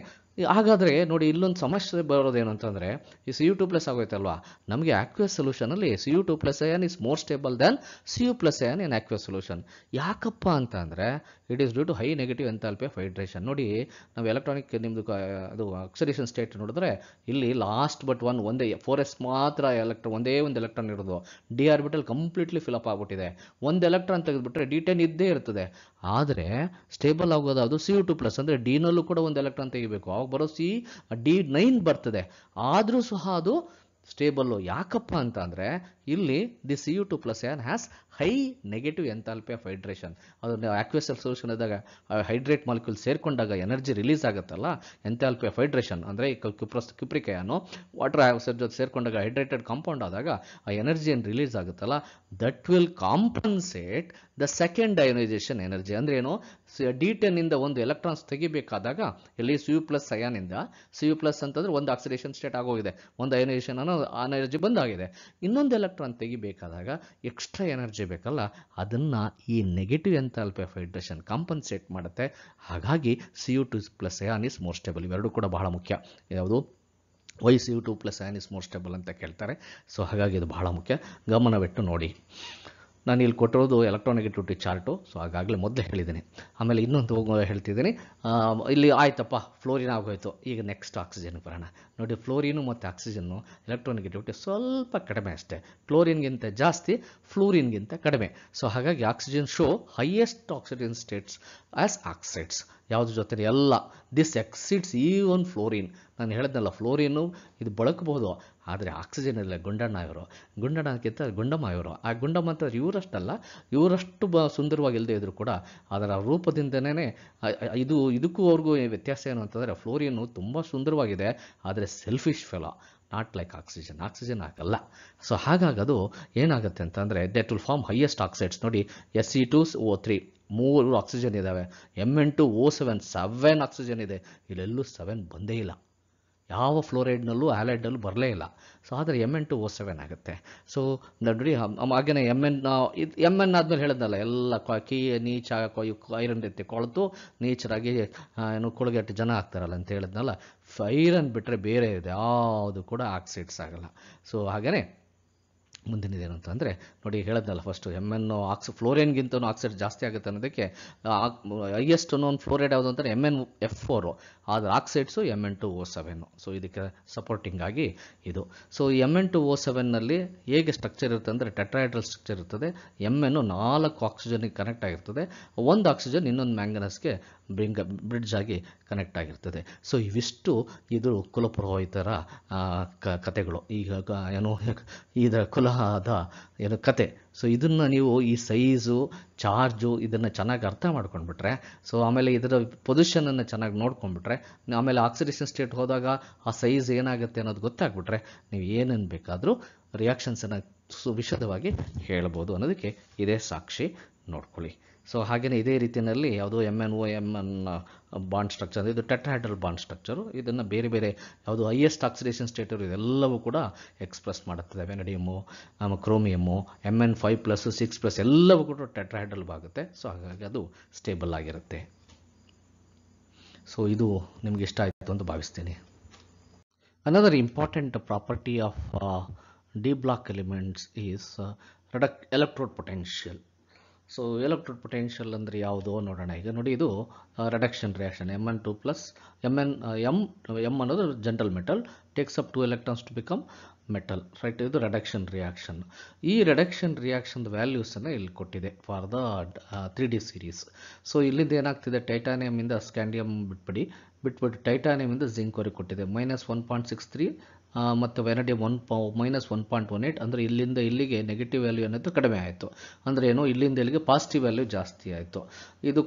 ಹಾಗಾದರೆ ನೋಡಿ, ಇಲ್ಲೊಂದು ಸಮಸ್ಯೆ ಬರೋದೇನು ಅಂತಂದರೆ ಈ Cu2+ ಆಗೋಯ್ತಲ್ವಾ, ನಮಗೆ ಆಕ್ಯುಯಸ್ ಸೊಲ್ಯೂಷನಲ್ಲಿ Cu2+ ion is more stable than Cu+ ion in aqueous solution. ಯಾಕಪ್ಪ ಅಂತಂದರೆ it is due to high negative enthalpy of hydration. ನೋಡಿ, ನಾವು ಎಲೆಕ್ಟ್ರಾನಿಕ್ ನಿಮ್ಮದು ಅದು ಆಕ್ಸಿಡೇಷನ್ ಸ್ಟೇಟ್ ನೋಡಿದ್ರೆ ಇಲ್ಲಿ ಲಾಸ್ಟ್ ಬಟ್ ಒಂದೇ 4s ಮಾತ್ರ ಒಂದೇ ಒಂದು ಎಲೆಕ್ಟ್ರಾನ್ ಇರೋದು. ಡಿ ಆರ್ಬಿಟಲ್ ಕಂಪ್ಲೀಟ್ಲಿ ಫಿಲಪ್ ಆಗಿಬಿಟ್ಟಿದೆ. ಒಂದು ಎಲೆಕ್ಟ್ರಾನ್ ತೆಗೆದುಬಿಟ್ರೆ D10 ಇದ್ದೇ ಇರ್ತದೆ. ಆದರೆ ಸ್ಟೇಬಲ್ ಆಗೋದು ಅದು Cu2+ ಅಂದರೆ ಡಿನಲ್ಲೂ ಕೂಡ ಒಂದು ಎಲೆಕ್ಟ್ರಾನ್ ತೆಗಿಬೇಕು, ಆವಾಗ ಬರೋ D9 ಬರ್ತದೆ. ಆದರೂ ಸಹ ಅದು ಸ್ಟೇಬಲ್ಲು. ಯಾಕಪ್ಪ ಅಂತ ಅಂದರೆ ಇಲ್ಲಿ the Cu2+ ion has high negative enthalpy of hydration. ಅದು ಆಕ್ವೆಸಲ್ ಸೊಲ್ಯೂಷನ್ ಇದ್ದಾಗ ಹೈಡ್ರೇಟ್ ಮಾಲಿಕ್ಯೂಲ್ ಸೇರ್ಕೊಂಡಾಗ ಎನರ್ಜಿ ರಿಲೀಸ್ ಆಗುತ್ತಲ್ಲ, ಎಂಥಾಲ್ಪಿ ಆಫ್ ಹೈಡ್ರೇಷನ್ ಅಂದರೆ ಈ ಕ್ಯುಪ್ರಿಕ್ ಅಯಾನು ವಾಟರ್ ಆಕ್ಸೈಡ್ ಜೊತೆ ಸೇರ್ಕೊಂಡಾಗ ಹೈಡ್ರೇಟೆಡ್ ಕಾಂಪೌಂಡ್ ಆದಾಗ ಆ ಎನರ್ಜಿ ಏನು ರಿಲೀಸ್ ಆಗುತ್ತಲ್ಲ, that will compensate the second ionization energy. ಅಂದರೆ ಏನು, D10 ಒಂದು ಎಲೆಕ್ಟ್ರಾನ್ಸ್ ತೆಗಿಬೇಕಾದಾಗ ಇಲ್ಲಿ Cu+ ಅಯಾನಿಂದ Cu+ ಅಂತಂದರೆ ಒಂದು ಆಕ್ಸಿಡೇಷನ್ ಸ್ಟೇಟ್ ಆಗೋಗಿದೆ, ಒಂದು ಅಯನೈಸೇಷನ್ ಎನರ್ಜಿ ಬಂದಾಗಿದೆ. ಇನ್ನೊಂದು ಎಲೆಕ್ಟ್ರಾನ್ ತೆಗಿಬೇಕಾದಾಗ ಎಕ್ಸ್ಟ್ರಾ ಎನರ್ಜಿ ಬೇಕಲ್ಲ, ಅದನ್ನು ಈ negative enthalpy of hydration compensate ಮಾಡುತ್ತೆ. ಹಾಗಾಗಿ Cu2+ ion is more stable. ಇವೆರಡೂ ಕೂಡ ಬಹಳ ಮುಖ್ಯ. ಯಾವುದು? Why Cu2+ ion is more stable ಅಂತ ಕೇಳ್ತಾರೆ. ಸೊ ಹಾಗಾಗಿ ಇದು ಬಹಳ ಮುಖ್ಯ, ಗಮನವಿಟ್ಟು ನೋಡಿ. ನಾನು ಇಲ್ಲಿ ಕೊಟ್ಟಿರೋದು ಎಲೆಕ್ಟ್ರಾನೆಗೆಟಿವಿಟಿ ಚಾರ್ಟು. ಸೊ ಹಾಗಾಗಲೇ ಮೊದಲೇ ಹೇಳಿದ್ದೀನಿ. ಆಮೇಲೆ ಇನ್ನೊಂದು ಹೇಳ್ತಿದ್ದೀನಿ. ಇಲ್ಲಿ ಆಯ್ತಪ್ಪ, ಫ್ಲೋರಿನ್ ಆಗೋಯ್ತು. ಈಗ ನೆಕ್ಸ್ಟ್ ಆಕ್ಸಿಜನ್ ಬರೋಣ. ನೋಡಿ, ಫ್ಲೋರಿನು ಮತ್ತು ಆಕ್ಸಿಜನ್ನು ಎಲೆಕ್ಟ್ರಾನೆಗೆಟಿವಿಟಿ ಸ್ವಲ್ಪ ಕಡಿಮೆ ಅಷ್ಟೇ, ಕ್ಲೋರಿನ್ಗಿಂತ ಜಾಸ್ತಿ, ಫ್ಲೋರಿನ್ಗಿಂತ ಕಡಿಮೆ. ಸೊ ಹಾಗಾಗಿ oxygen show highest oxygen states as oxides. ಯಾವುದ್ರ ಜೊತೆ ಎಲ್ಲ ದಿಸ್ ಎಕ್ಸಿಡ್ಸ್ ಈವನ್ ಫ್ಲೋರಿನ್. ನಾನು ಹೇಳಿದ್ನಲ್ಲ, ಫ್ಲೋರಿನು ಇದು ಬಳಕ್ಬೋದು, ಆದರೆ ಆಕ್ಸಿಜನ್ ಇಲ್ಲ, ಗುಂಡಣ್ಣ ಇವರು, ಗುಂಡಣ್ಣಕ್ಕಿಂತ ಗುಂಡಮ್ಮ ಇವರು. ಆ ಗುಂಡಮ್ಮ ಅಂತ ಇವರಷ್ಟಲ್ಲ, ಇವರಷ್ಟು ಸುಂದರವಾಗಿಲ್ಲದೆ ಇದ್ದರೂ ಕೂಡ ಅದರ ರೂಪದಿಂದನೇ ಇದಕ್ಕೂ ಅವ್ರಿಗೂ ವ್ಯತ್ಯಾಸ ಏನು ಅಂತಂದರೆ, ಫ್ಲೋರಿಯನ್ನು ತುಂಬ ಸುಂದರವಾಗಿದೆ ಆದರೆ selfish fellow, not like oxygen. Oxygen ಆಗಲ್ಲ. ಸೊ ಹಾಗಾಗಿ ಅದು ಏನಾಗುತ್ತೆ ಅಂತಂದರೆ that will form highest oxides. ನೋಡಿ Se2O3 3 ಆಕ್ಸಿಜನ್ ಇದ್ದಾವೆ, Mn2O7 7 ಆಕ್ಸಿಜನ್ ಇದೆ, ಇಲ್ಲೆಲ್ಲೂ 7 ಬಂದೇ ಇಲ್ಲ, ಯಾವ ಫ್ಲೋರೈಡ್ನಲ್ಲೂ ಹ್ಯಾಲೈಡ್ನಲ್ಲೂ ಬರಲೇ ಇಲ್ಲ. ಸೊ ಆದರೆ Mn2O7 ಆಗುತ್ತೆ. ಸೊ ನೋಡಿ ಹಾಗೇನೆ ಎಮ್ ಎನ್ ಆದಮೇಲೆ ಹೇಳಿದ್ನಲ್ಲ, ಎಲ್ಲ ನೀಚ ಐರನ್ ರೀತಿ ಕೊಳೆತು ನೀಚರಾಗಿ ಏನು ಕೊಳಗಟ್ಟು ಜನ ಆಗ್ತಾರಲ್ಲ ಅಂತ ಹೇಳಿದ್ನಲ್ಲ, ಐರನ್ ಬಿಟ್ಟರೆ ಬೇರೆ ಇದೆ ಯಾವುದು ಕೂಡ ಆಕ್ಸೈಡ್ಸ್ ಆಗಲ್ಲ. ಸೊ ಹಾಗೇ ಮುಂದಿನದೇನು ಅಂತಂದರೆ ನೋಡಿ ಹೇಳಿದ್ನಲ್ಲ ಫಸ್ಟು, ಫ್ಲೋರಿನ್ಗಿಂತನೂ ಆಕ್ಸೈಡ್ ಜಾಸ್ತಿ ಆಗುತ್ತೆ ಅನ್ನೋದಕ್ಕೆ ಹೈಯೆಸ್ಟ್ ಒಂದು ಫ್ಲೋರೈಡ್ ಯಾವುದು ಅಂತಾರೆ Mn4, ಆದರೆ ಆಕ್ಸೈಡ್ಸು Mn2O7. ಸೊ ಇದಕ್ಕೆ ಸಪೋರ್ಟಿಂಗ್ ಆಗಿ ಇದು. ಸೊ Mn2O7ನಲ್ಲಿ ಹೇಗೆ ಸ್ಟ್ರಕ್ಚರ್ ಇರುತ್ತೆ ಅಂದರೆ ಟೆಟ್ರಾಹೆಡ್ರಲ್ ಸ್ಟ್ರಕ್ಚರ್ ಇರ್ತದೆ. Mn 4 ಆಕ್ಸಿಜನ್ಗೆ ಕನೆಕ್ಟ್ ಆಗಿರ್ತದೆ, ಒಂದು ಆಕ್ಸಿಜನ್ ಇನ್ನೊಂದು ಮ್ಯಾಂಗನಸ್ಗೆ ಬ್ರಿಡ್ಜ್ ಆಗಿ ಕನೆಕ್ಟ್ ಆಗಿರ್ತದೆ. ಸೊ ಇವಿಷ್ಟು ಇದು ಕುಲಪುರೋಹಿತರ ಕಥೆಗಳು, ಈಗ ಏನೋ ಇದರ ಕುಲದ ಏನೋ ಕತೆ. ಸೊ ಇದನ್ನು ನೀವು ಈ ಸೈಜು ಚಾರ್ಜು ಇದನ್ನು ಚೆನ್ನಾಗಿ ಅರ್ಥ ಮಾಡ್ಕೊಂಡ್ಬಿಟ್ರೆ, ಸೊ ಆಮೇಲೆ ಇದರ ಪೊಸಿಷನನ್ನು ಚೆನ್ನಾಗಿ ನೋಡ್ಕೊಂಡ್ಬಿಟ್ರೆ, ಆಮೇಲೆ ಆಕ್ಸಿಡೇಷನ್ ಸ್ಟೇಟ್ ಹೋದಾಗ ಆ ಸೈಜ್ ಏನಾಗುತ್ತೆ ಅನ್ನೋದು ಗೊತ್ತಾಗ್ಬಿಟ್ರೆ ನೀವು ಏನೇನು ಬೇಕಾದರೂ ರಿಯಾಕ್ಷನ್ಸನ್ನು ಸುವಿಶದವಾಗಿ ಹೇಳ್ಬೋದು ಅನ್ನೋದಕ್ಕೆ ಇದೇ ಸಾಕ್ಷಿ, ನೋಡ್ಕೊಳ್ಳಿ. ಸೊ ಹಾಗೆಯೇ ಇದೇ ರೀತಿಯಲ್ಲಿ ಯಾವುದೋ Mn ಬಾಂಡ್ ಸ್ಟ್ರಕ್ಚರ್, ಇದು ಟೆಟ್ರಾಹೆಡ್ರಲ್ ಬಾಂಡ್ ಸ್ಟ್ರಕ್ಚರು, ಇದನ್ನು ಬೇರೆ ಬೇರೆ ಯಾವುದು ಹೈಯೆಸ್ಟ್ ಆಕ್ಸಿಡೇಷನ್ ಸ್ಟೇಟರು ಇದೆಲ್ಲವೂ ಕೂಡ ಎಕ್ಸ್ಪ್ರೆಸ್ ಮಾಡುತ್ತದೆ. ವೆನಡಿಯಮ್ಮು, ಕ್ರೋಮಿಯಮ್ಮು, Mn5+6+ ಎಲ್ಲವೂ ಕೂಡ ಟೆಟ್ರಾಹೆಡ್ರಲ್ ಆಗುತ್ತೆ. ಸೊ ಹಾಗಾಗಿ ಅದು ಸ್ಟೇಬಲ್ ಆಗಿರುತ್ತೆ. ಸೊ ಇದು ನಿಮ್ಗೆ ಇಷ್ಟ ಆಯಿತು ಅಂತ ಭಾವಿಸ್ತೀನಿ. Another important property of D block elements is electrode potential. So electrode potential ಅಂದರೆ ಯಾವುದೋ ನೋಡೋಣ. ಈಗ ನೋಡಿ ಇದು ರಿಡಕ್ಷನ್ ರಿಯಾಕ್ಷನ್, Mn2 + M ಅನ್ನೋದು gentle metal, takes up 2 electrons to become metal, right? ಇದು ರಿಡಕ್ಷನ್ ರಿಯಾಕ್ಷನ್. ಈ ರಿಡಕ್ಷನ್ ರಿಯಾಕ್ಷನ್ ವ್ಯಾಲ್ಯೂಸನ್ನು ಇಲ್ಲಿ ಕೊಟ್ಟಿದೆ for the 3D series. So ಇಲ್ಲಿಂದ ಏನಾಗ್ತಿದೆ, ಟೈಟಾನಿಯಮಿಂದ ಸ್ಕ್ಯಾಂಡಿಯಮ್ ಬಿಟ್ಬಿಟ್ಟು ಟೈಟಾನಿಯಮಿಂದ ಜಿಂಕ್ ವರೆಗೆ ಕೊಟ್ಟಿದೆ -1.63 ಮತ್ತು ವೆನಡಿಯಮ್ -1.18. ಅಂದರೆ ಇಲ್ಲಿಂದ ಇಲ್ಲಿಗೆ ನೆಗೆಟಿವ್ ವ್ಯಾಲ್ಯೂ ಅನ್ನೋದು ಕಡಿಮೆ ಆಯಿತು, ಅಂದರೆ ಏನೋ ಇಲ್ಲಿಂದ ಇಲ್ಲಿಗೆ ಪಾಸಿಟಿವ್ ವ್ಯಾಲ್ಯೂ ಜಾಸ್ತಿ ಆಯಿತು. ಇದು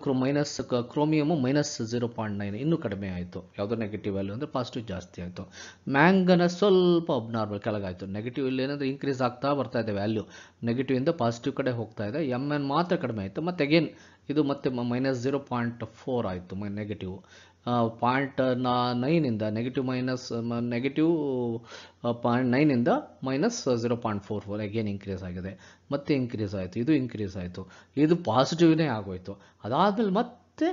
ಕ್ರೋಮಿಯಮು -0.9 ಇನ್ನೂ ಕಡಿಮೆ ಆಯಿತು, ಯಾವುದೋ ನೆಗೆಟಿವ್ ವ್ಯಾಲ್ಯೂ ಅಂದರೆ ಪಾಸಿಟಿವ್ ಜಾಸ್ತಿ ಆಯಿತು. ಮ್ಯಾಂಗನಸ್ ಸ್ವಲ್ಪ ಅಬ್ನಾರ್ಮಲ್ ಕೆಳಗಾಯಿತು, ನೆಗೆಟಿವ್ ಇಲ್ಲಿ ಏನಂದರೆ ಇನ್ಕ್ರೀಸ್ ಆಗ್ತಾ ಬರ್ತಾ ಇದೆ ವ್ಯಾಲ್ಯೂ, ನೆಗೆಟಿವ್ ಇಂದ ಪಾಸಿಟಿವ್ ಕಡೆ ಹೋಗ್ತಾ ಇದೆ. Mn ಮಾತ್ರ ಕಡಿಮೆ ಆಯಿತು, ಮತ್ತು ಅಗೇನ್ ಇದು ಮತ್ತೆ -0.4 ಆಯಿತು, ನೆಗೆಟಿವ್ 0.9 -0.9 -0.44 ಅಗೇನ್ ಇನ್ಕ್ರೀಸ್ ಆಗಿದೆ, ಮತ್ತೆ ಇನ್ಕ್ರೀಸ್ ಆಯಿತು, ಇದು ಇನ್ಕ್ರೀಸ್ ಆಯಿತು, ಇದು ಪಾಸಿಟಿವ್ನೇ ಆಗೋಯಿತು. ಅದಾದಮೇಲೆ ಮತ್ತೆ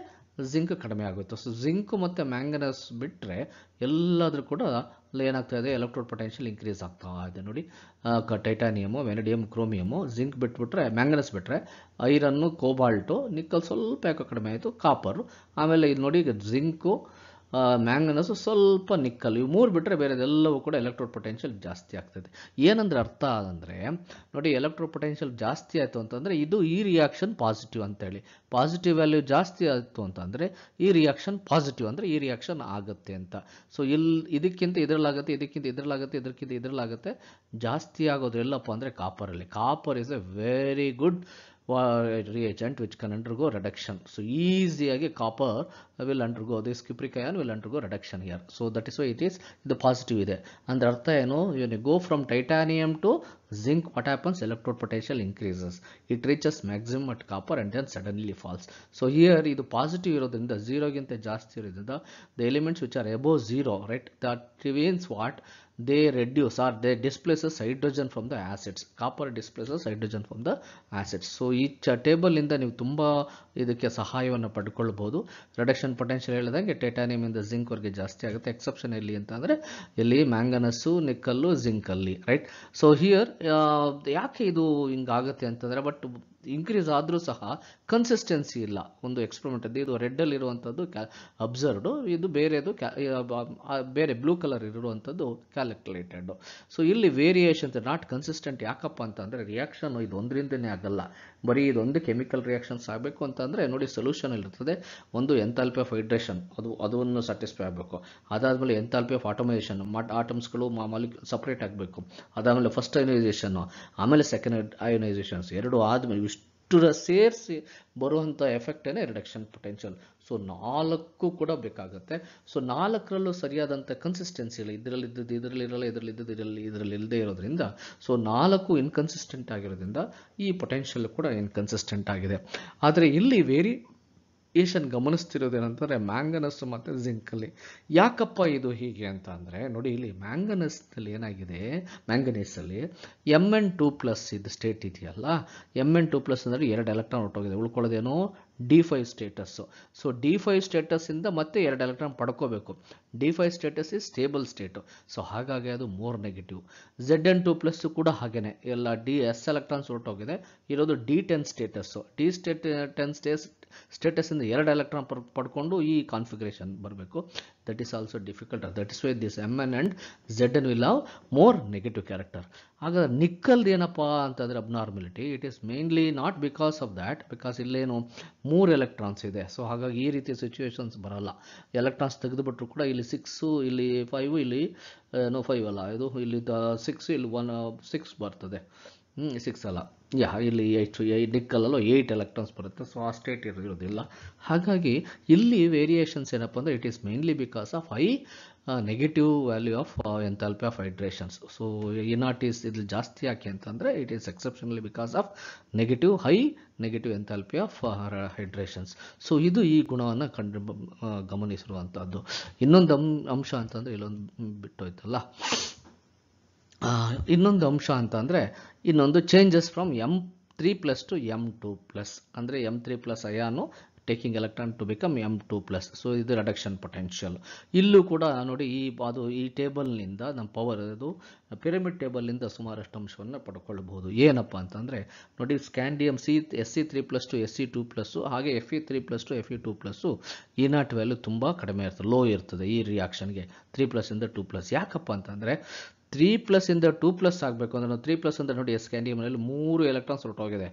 ಜಿಂಕ್ ಕಡಿಮೆ ಆಗೋಯಿತು. ಸೊ ಜಿಂಕ್ ಮತ್ತು ಮ್ಯಾಂಗನಸ್ ಬಿಟ್ಟರೆ ಎಲ್ಲಾದರೂ ಕೂಡ ಏನಾಗ್ತಾ ಇದೆ, ಎಲೆಕ್ಟ್ರೋಡ್ ಪೊಟೆನ್ಷಿಯಲ್ ಇನ್ಕ್ರೀಸ್ ಆಗ್ತಾ ಇದೆ. ನೋಡಿ ಟೈಟಾನಿಯಮು, ವೆನಡಿಯಮ್, ಕ್ರೋಮಿಯಮು, ಜಿಂಕ್ ಬಿಟ್ಬಿಟ್ರೆ, ಮ್ಯಾಂಗನಸ್ ಬಿಟ್ಟರೆ ಐರನ್ನು, ಕೋಬಾಲ್ಟು, ನಿಕ್ಕಲ್ ಸ್ವಲ್ಪ ಯಾಕೋ ಕಡಿಮೆ ಆಯಿತು, ಕಾಪರು, ಆಮೇಲೆ ಇದು ನೋಡಿ ಜಿಂಕು, ಮ್ಯಾಂಗನಸು, ಸ್ವಲ್ಪ ನಿಕ್ಕಲ್, ಇವು 3 ಬಿಟ್ಟರೆ ಬೇರೆದೆಲ್ಲವೂ ಕೂಡ ಎಲೆಕ್ಟ್ರೋಡ್ ಪೊಟೆನ್ಷಿಯಲ್ ಜಾಸ್ತಿ ಆಗ್ತದೆ. ಏನಂದರೆ ಅರ್ಥ ಅಂದರೆ ನೋಡಿ, ಎಲೆಕ್ಟ್ರೋಡ್ ಪೊಟೆನ್ಷಿಯಲ್ ಜಾಸ್ತಿ ಆಯಿತು ಅಂತಂದರೆ ಇದು ಈ ರಿಯಾಕ್ಷನ್ ಪಾಸಿಟಿವ್ ಅಂತೇಳಿ, ಪಾಸಿಟಿವ್ ವ್ಯಾಲ್ಯೂ ಜಾಸ್ತಿ ಆಯಿತು ಅಂತಂದರೆ ಈ ರಿಯಾಕ್ಷನ್ ಪಾಸಿಟಿವ್, ಅಂದರೆ ಈ ರಿಯಾಕ್ಷನ್ ಆಗುತ್ತೆ ಅಂತ. ಸೊ ಇದಕ್ಕಿಂತ ಇದರಲ್ಲಾಗುತ್ತೆ, ಇದಕ್ಕಿಂತ ಇದರಲ್ಲಾಗುತ್ತೆ, ಇದಕ್ಕಿಂತ ಇದರಲ್ಲಾಗುತ್ತೆ, ಜಾಸ್ತಿ ಆಗೋದು ಎಲ್ಲಪ್ಪ ಅಂದರೆ ಕಾಪರಲ್ಲಿ. Copper is a very good reagent which can undergo reduction. So easily copper will undergo, this cupric ion will undergo reduction here. So that is why it is the positive there. And the artha eno, when you go from titanium to zinc, what happens? Electrode potential increases. It reaches maximum at copper and then suddenly falls. So here idu positive irodrinda, zero ginta jaasti irodrinda, the elements which are above 0, right, that means what? They reduce or they displaces hydrogen from the acids. Copper displaces hydrogen from the acids. So each table in the new tumba idukke sahayavana padkolಬಹುದು. Reduction potential ಹೇಳಿದಂಗೆ titanium ಇಂದ zinc ವರೆಗೆ ಜಾಸ್ತಿ ಆಗುತ್ತೆ. Exception ಎಲ್ಲಿ ಅಂತಂದ್ರೆ ಇಲ್ಲಿ manganese, nickel, zinc ಅಲ್ಲಿ, ರೈಟ್? ಸೊ ಹಿಯರ್ ಯಾಕೆ ಇದು ಹಿಂಗಾಗುತ್ತೆ ಅಂತಂದ್ರೆ, ಬಟ್ ಇನ್ಕ್ರೀಸ್ ಆದರೂ ಸಹ ಕನ್ಸಿಸ್ಟೆನ್ಸಿ ಇಲ್ಲ. ಒಂದು ಎಕ್ಸ್ಪೆರಿಮೆಂಟ್ ಇದೆ, ಇದು ರೆಡ್ಡಲ್ಲಿ ಇರುವಂಥದ್ದು ಅಬ್ಸರ್ವ್ಡು, ಇದು ಬೇರೆದು, ಬೇರೆ ಬ್ಲೂ ಕಲರ್ ಇರುವಂಥದ್ದು calculated. So ಇಲ್ಲಿ variations not consistent ಯಾಕಪ್ಪ ಅಂತಂದ್ರೆ reaction ಇದು ಒಂದರಿಂದನೇ ಆಗಲ್ಲ, ಬರೀ ಇದು ಒಂದು chemical reactions ಆಗಬೇಕು ಅಂತಂದ್ರೆ ನೋಡಿ solution ಇರುತ್ತದೆ, ಒಂದು enthalpy of hydration ಅದನ್ನು satisfy ಆಗಬೇಕು, ಅದಾದಮೇಲೆ enthalpy of atomization atoms ಗಳು separate ಆಗಬೇಕು, ಅದಾದಮೇಲೆ first ionization ಆಮೇಲೆ second ionization ಎರಡು ಆದಮೇಲೆ ಇಷ್ಟರ ಸೇರಿಸಿ ಬರುವಂತ ಎಫೆಕ್ಟ್ ಏನೇ ರಿಡಕ್ಷನ್ ಪೊಟೆನ್ಷಿಯಲ್. So 4 ಕೂಡ ಬೇಕಾಗುತ್ತೆ. So 4 ರಲ್ಲೂ ಸರಿಯಾದಂತ ಕನ್ಸಿಸ್ಟೆನ್ಸಿ ಇಲ್ಲ, ಇದರಲ್ಲಿ ಇದ್ದದ್ದು ಇದರಲ್ಲಿ ಇರಲ್ಲ, ಇದರಲ್ಲಿ ಇದ್ದದ್ದು ಇದರಲ್ಲಿ ಇಲ್ಲದೆ ಇರೋದ್ರಿಂದ so 4 ಇನ್ಕನ್ಸಿಸ್ಟೆಂಟ್ ಆಗಿರೋದ್ರಿಂದ ಈ ಪೊಟೆನ್ಷಿಯಲ್ ಕೂಡ ಇನ್ಕನ್ಸಿಸ್ಟೆಂಟ್ ಆಗಿದೆ. ಆದರೆ ಇಲ್ಲಿ ವೇರಿಯೇಷನ್ ಗಮನಿಸ್ತಿರೋದು ಏನಂತಂದ್ರೆ ಮ್ಯಾಂಗನಸ್ ಮತ್ತು ಜಿಂಕ್ ಅಲ್ಲಿ. ಯಾಕಪ್ಪ ಇದು ಹೀಗೆ ಅಂತ ಅಂದ್ರೆ ನೋಡಿ ಇಲ್ಲಿ ಮ್ಯಾಂಗನಸ್ ಅಲ್ಲಿ ಏನಾಗಿದೆ, ಮ್ಯಾಂಗನೀಸ್ ಅಲ್ಲಿ Mn2+ ಇದು ಸ್ಟೇಟ್ ಇದೆಯಲ್ಲ, Mn2+ ಅಂದ್ರೆ 2 ಎಲೆಕ್ಟ್ರಾನ್ ಹೊರಟೋಗಿದೆ, ಉಳ್ಕೊಳ್ಳೋದೇನೋ D5 status. So D5 status in the matte 2 electron padkobeku. D5 status is stable state. So hagage adu more negative. Zn2+ kuda hagene ella ds electrons hortogide irodu D10 status. So D10 status in the 2 electron padkondu ee configuration barbeku. That is also difficult. That is why this Mn and Zn will have more negative character. Aga nickel enappa antadre abnormality, it is mainly not because of that, because illeno 3 electrons ide, so hagagi ee riti situations baralla. Electrons tagidubitru kuda illi 6 illi 5 illi no 5 alla idu illi 6 illi 1 6 bartade 6 alla yeah illi 8 nickel allo 8 electrons baruthe, so ಆ state ಇರೋದಿಲ್ಲ. ಹಾಗಾಗಿ ಇಲ್ಲಿ variations ಏನಪ್ಪ ಅಂದ್ರೆ it is mainly because of high negative value of enthalpy of hydrations. So ENAT is idli ಜಾಸ್ತಿ ಯಾಕೆ ಅಂತಂದ್ರೆ it is exceptionally because of negative high negative enthalpy of hydrations. So ಇದು ಈ ಗುಣವನ್ನು ಗಮನಿಸಿರುವಂತದ್ದು. ಇನ್ನೊಂದು ಅಂಶ ಅಂತಂದ್ರೆ ಇಲ್ಲೊಂದು ಬಿಟ್ಟು ಹೋಯ್ತಲ್ಲ, ಇನ್ನೊಂದು ಅಂಶ ಅಂತಂದ್ರೆ ಇನ್ನೊಂದು changes from M3+ to M2+ ಅಂದ್ರೆ M3+ ion taking electron to become M2+, so ಇದು reduction potential. ಇಲ್ಲೂ ಕೂಡ ನೋಡಿ ಈ ಟೇಬಲ್ ನಿಂದ ನಮ್ಮ ಪವರ್ ಅದು ಪಿರಮಿಡ್ ಟೇಬಲ್ ನಿಂದ ಸುಮಾರಷ್ಟು ಅಂಶವನ್ನು ಪಡ್ಕೊಳ್ಬಹುದು. ಏನಪ್ಪಾ ಅಂತಂದ್ರೆ ನೋಡಿ ಸ್ಕ್ಯಾಂಡಿಯಂ Sc3+ to Sc2+ ಹಾಗೆ Fe3+ to Fe2+ ENAT value ತುಂಬಾ ಕಡಿಮೆ ಇರ್ತದೆ, ಲೋ ಇರ್ತದೆ ಈ ರಿಯಾಕ್ಷನ್ಗೆ 3+ ಇಂದ 2+. ಯಾಕಪ್ಪ ಅಂತಂದ್ರೆ 3+ ಇಂದ 2+ ಆಗಬೇಕು ಅಂದ್ರೆ 3+ ಅಂತ ನೋಡಿ ಸ್ಕ್ಯಾಂಡಿಯಮ್ ಅಲ್ಲಿ 3 ಎಲೆಕ್ಟ್ರಾನ್ಸ್ ಹೊರಟೋಗಿದೆ,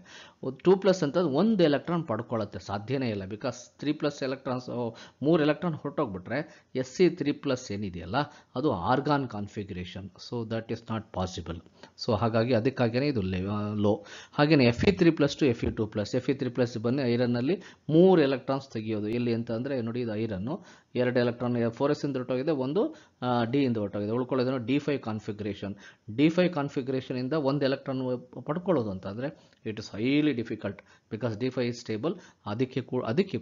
2+ ಅಂತ 1 ಎಲೆಕ್ಟ್ರಾನ್ ಪಡ್ಕೊಳ್ಳುತ್ತೆ, ಸಾಧ್ಯನೇ ಇಲ್ಲ. ಬಿಕಾಸ್ 3+ ಎಲೆಕ್ಟ್ರಾನ್ಸ್ 3 ಎಲೆಕ್ಟ್ರಾನ್ ಹೊರಟೋಗ್ಬಿಟ್ರೆ Sc3+ ಏನಿದೆಯಲ್ಲ ಅದು argon configuration, so that is not possible. So ಹಾಗಾಗಿ ಅದಕ್ಕಾಗಿಯೇ ಇದು ಲೋ. ಹಾಗೇನೆ Fe3+ ಟು Fe2+, Fe3+ ಬನ್ನಿ ಐರನ್ ಅಲ್ಲಿ 3 ಎಲೆಕ್ಟ್ರಾನ್ಸ್ ತೆಗೆಯೋದು, ಇಲ್ಲಿ ಅಂತ ಅಂದ್ರೆ ನೋಡಿ ಇದು ಐರನ್ 2 ಎಲೆಕ್ಟ್ರಾನ್ 4s ಇಂದ ಹೊರಟೋಗಿದೆ, ಒಂದು ಡಿ ಇಂದ ಹೊರಟೋಗಿದೆ, ಉಳ್ಕೊಳ್ಳೋದೇನೋ D5 ಕಾನ್ಫಿಗರೇಷನ್. D5 ಕಾನ್ಫಿಗರೇಷನ್ ಇಂದ 1 ಎಲೆಕ್ಟ್ರಾನ್ ಪಡ್ಕೊಳ್ಳೋದು ಅಂತ ಅಂದ್ರೆ it is highly difficult, because D5 is stable, ಅದಕ್ಕೆ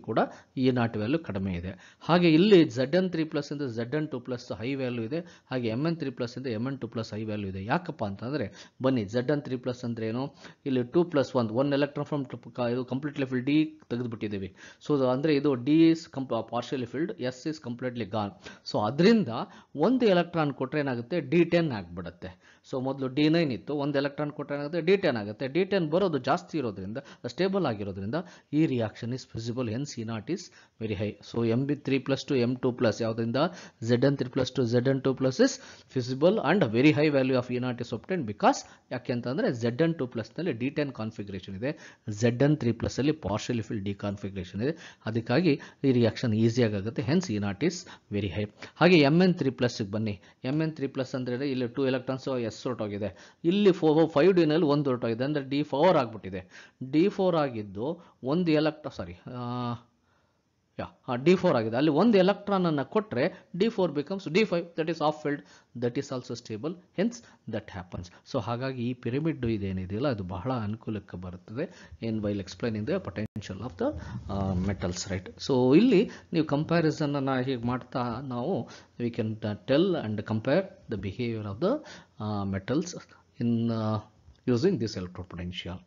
ಕೂಡ ENAT ವ್ಯಾಲ್ಯೂ ಕಡಿಮೆ ಇದೆ. ಹಾಗೆ ಇಲ್ಲಿ Zn3+ ಇಂದ Zn2+ ಹೈ ವ್ಯಾಲ್ಯೂ ಇದೆ, ಹಾಗೆ Mn3+ ಇಂದ Mn2+ ಹೈ ವ್ಯಾಲ್ಯೂ ಇದೆ. ಯಾಕಪ್ಪ ಅಂತಂದ್ರೆ ಬನ್ನಿ Zn3+ ಅಂದ್ರೆ ಏನು, ಇಲ್ಲಿ 2+1 ಎಲೆಕ್ಟ್ರಾನ್ ಫ್ರಮ್ ಇದು ಕಂಪ್ಲೀಟ್ಲಿ ಫಿಲ್ಡ್ ಡಿ ತೆಗೆದುಬಿಟ್ಟಿದ್ದೀವಿ, ಸೊ ಅಂದ್ರೆ ಇದು D is partially filled, S is completely gone. So ಅದರಿಂದ 1 ಎಲೆಕ್ಟ್ರಾನ್ ಕೊಟ್ಟರೆ ಏನಾಗುತ್ತೆ D10 ಆಗ್ಬಿಡುತ್ತೆ. ಸೊ ಮೊದಲು D9 ಇತ್ತು, 1 ಎಲೆಕ್ಟ್ರಾನ್ ಕೊಟ್ಟರೆ ಏನಾಗುತ್ತೆ D10 ಆಗುತ್ತೆ. D10 ಬರೋದು ಜಾಸ್ತಿ ಇರೋದ್ರಿಂದ ಸ್ಟೇಬಲ್ ಆಗಿರೋದ್ರಿಂದ ಈ reaction is feasible, hence ENAT is very high. So Mb3+ to M2+ ಯಾವುದರಿಂದ Zn3+ to Zn2+ is feasible and very high value of ENAT is obtain, because ಯಾಕೆ ಅಂತಂದ್ರೆ Zn2+ ನಲ್ಲಿ D10 ಕಾನ್ಫಿಗರೇಷನ್ ಇದೆ, Zn3+ ಅಲ್ಲಿ partially fill D configuration ಇದೆ, ಅದಕ್ಕಾಗಿ ಈ reaction ಈಸಿಯಾಗಿ ಆಗುತ್ತೆ, hence ENAT is very high. ಹಾಗೆ Mn3+ ಬನ್ನಿ, Mn3+ ಅಂದ್ರೆ ಇಲ್ಲಿ 2 ಎಲೆಕ್ಟ್ರಾನ್ಸ್ ಎಸ್ ಹೊರಟೋಗಿದೆ, ಇಲ್ಲಿ 5 ನಲ್ಲಿ 1 ಹೊರಟೋಗಿದೆ, ಅಂದ್ರೆ D4 ಆಗ್ಬಿಟ್ಟಿದೆ. D4 ಆಗಿದ್ದು 1 ಎಲೆಕ್ಟ್ರಾನ್ D4 ಆಗಿದೆ, ಅಲ್ಲಿ 1 ಎಲೆಕ್ಟ್ರಾನ್ ಅನ್ನು ಕೊಟ್ಟರೆ D4 becomes D5, that is off filled, that is also stable, hence that happens. So ಹಾಗಾಗಿ ಈ ಪಿರಮಿಡ್ ಇದೇನಿದೆಯಲ್ಲ ಅದು ಬಹಳ ಅನುಕೂಲಕ್ಕೆ ಬರುತ್ತದೆ in while explaining the potential of the metals, right. So ಇಲ್ಲಿ ನೀವು ಕಂಪ್ಯಾರಿಸನ್ ಅನ್ನು ಹೀಗೆ ಮಾಡ್ತಾ ನಾವು we can tell and compare the behavior of the metals in using this electropotential.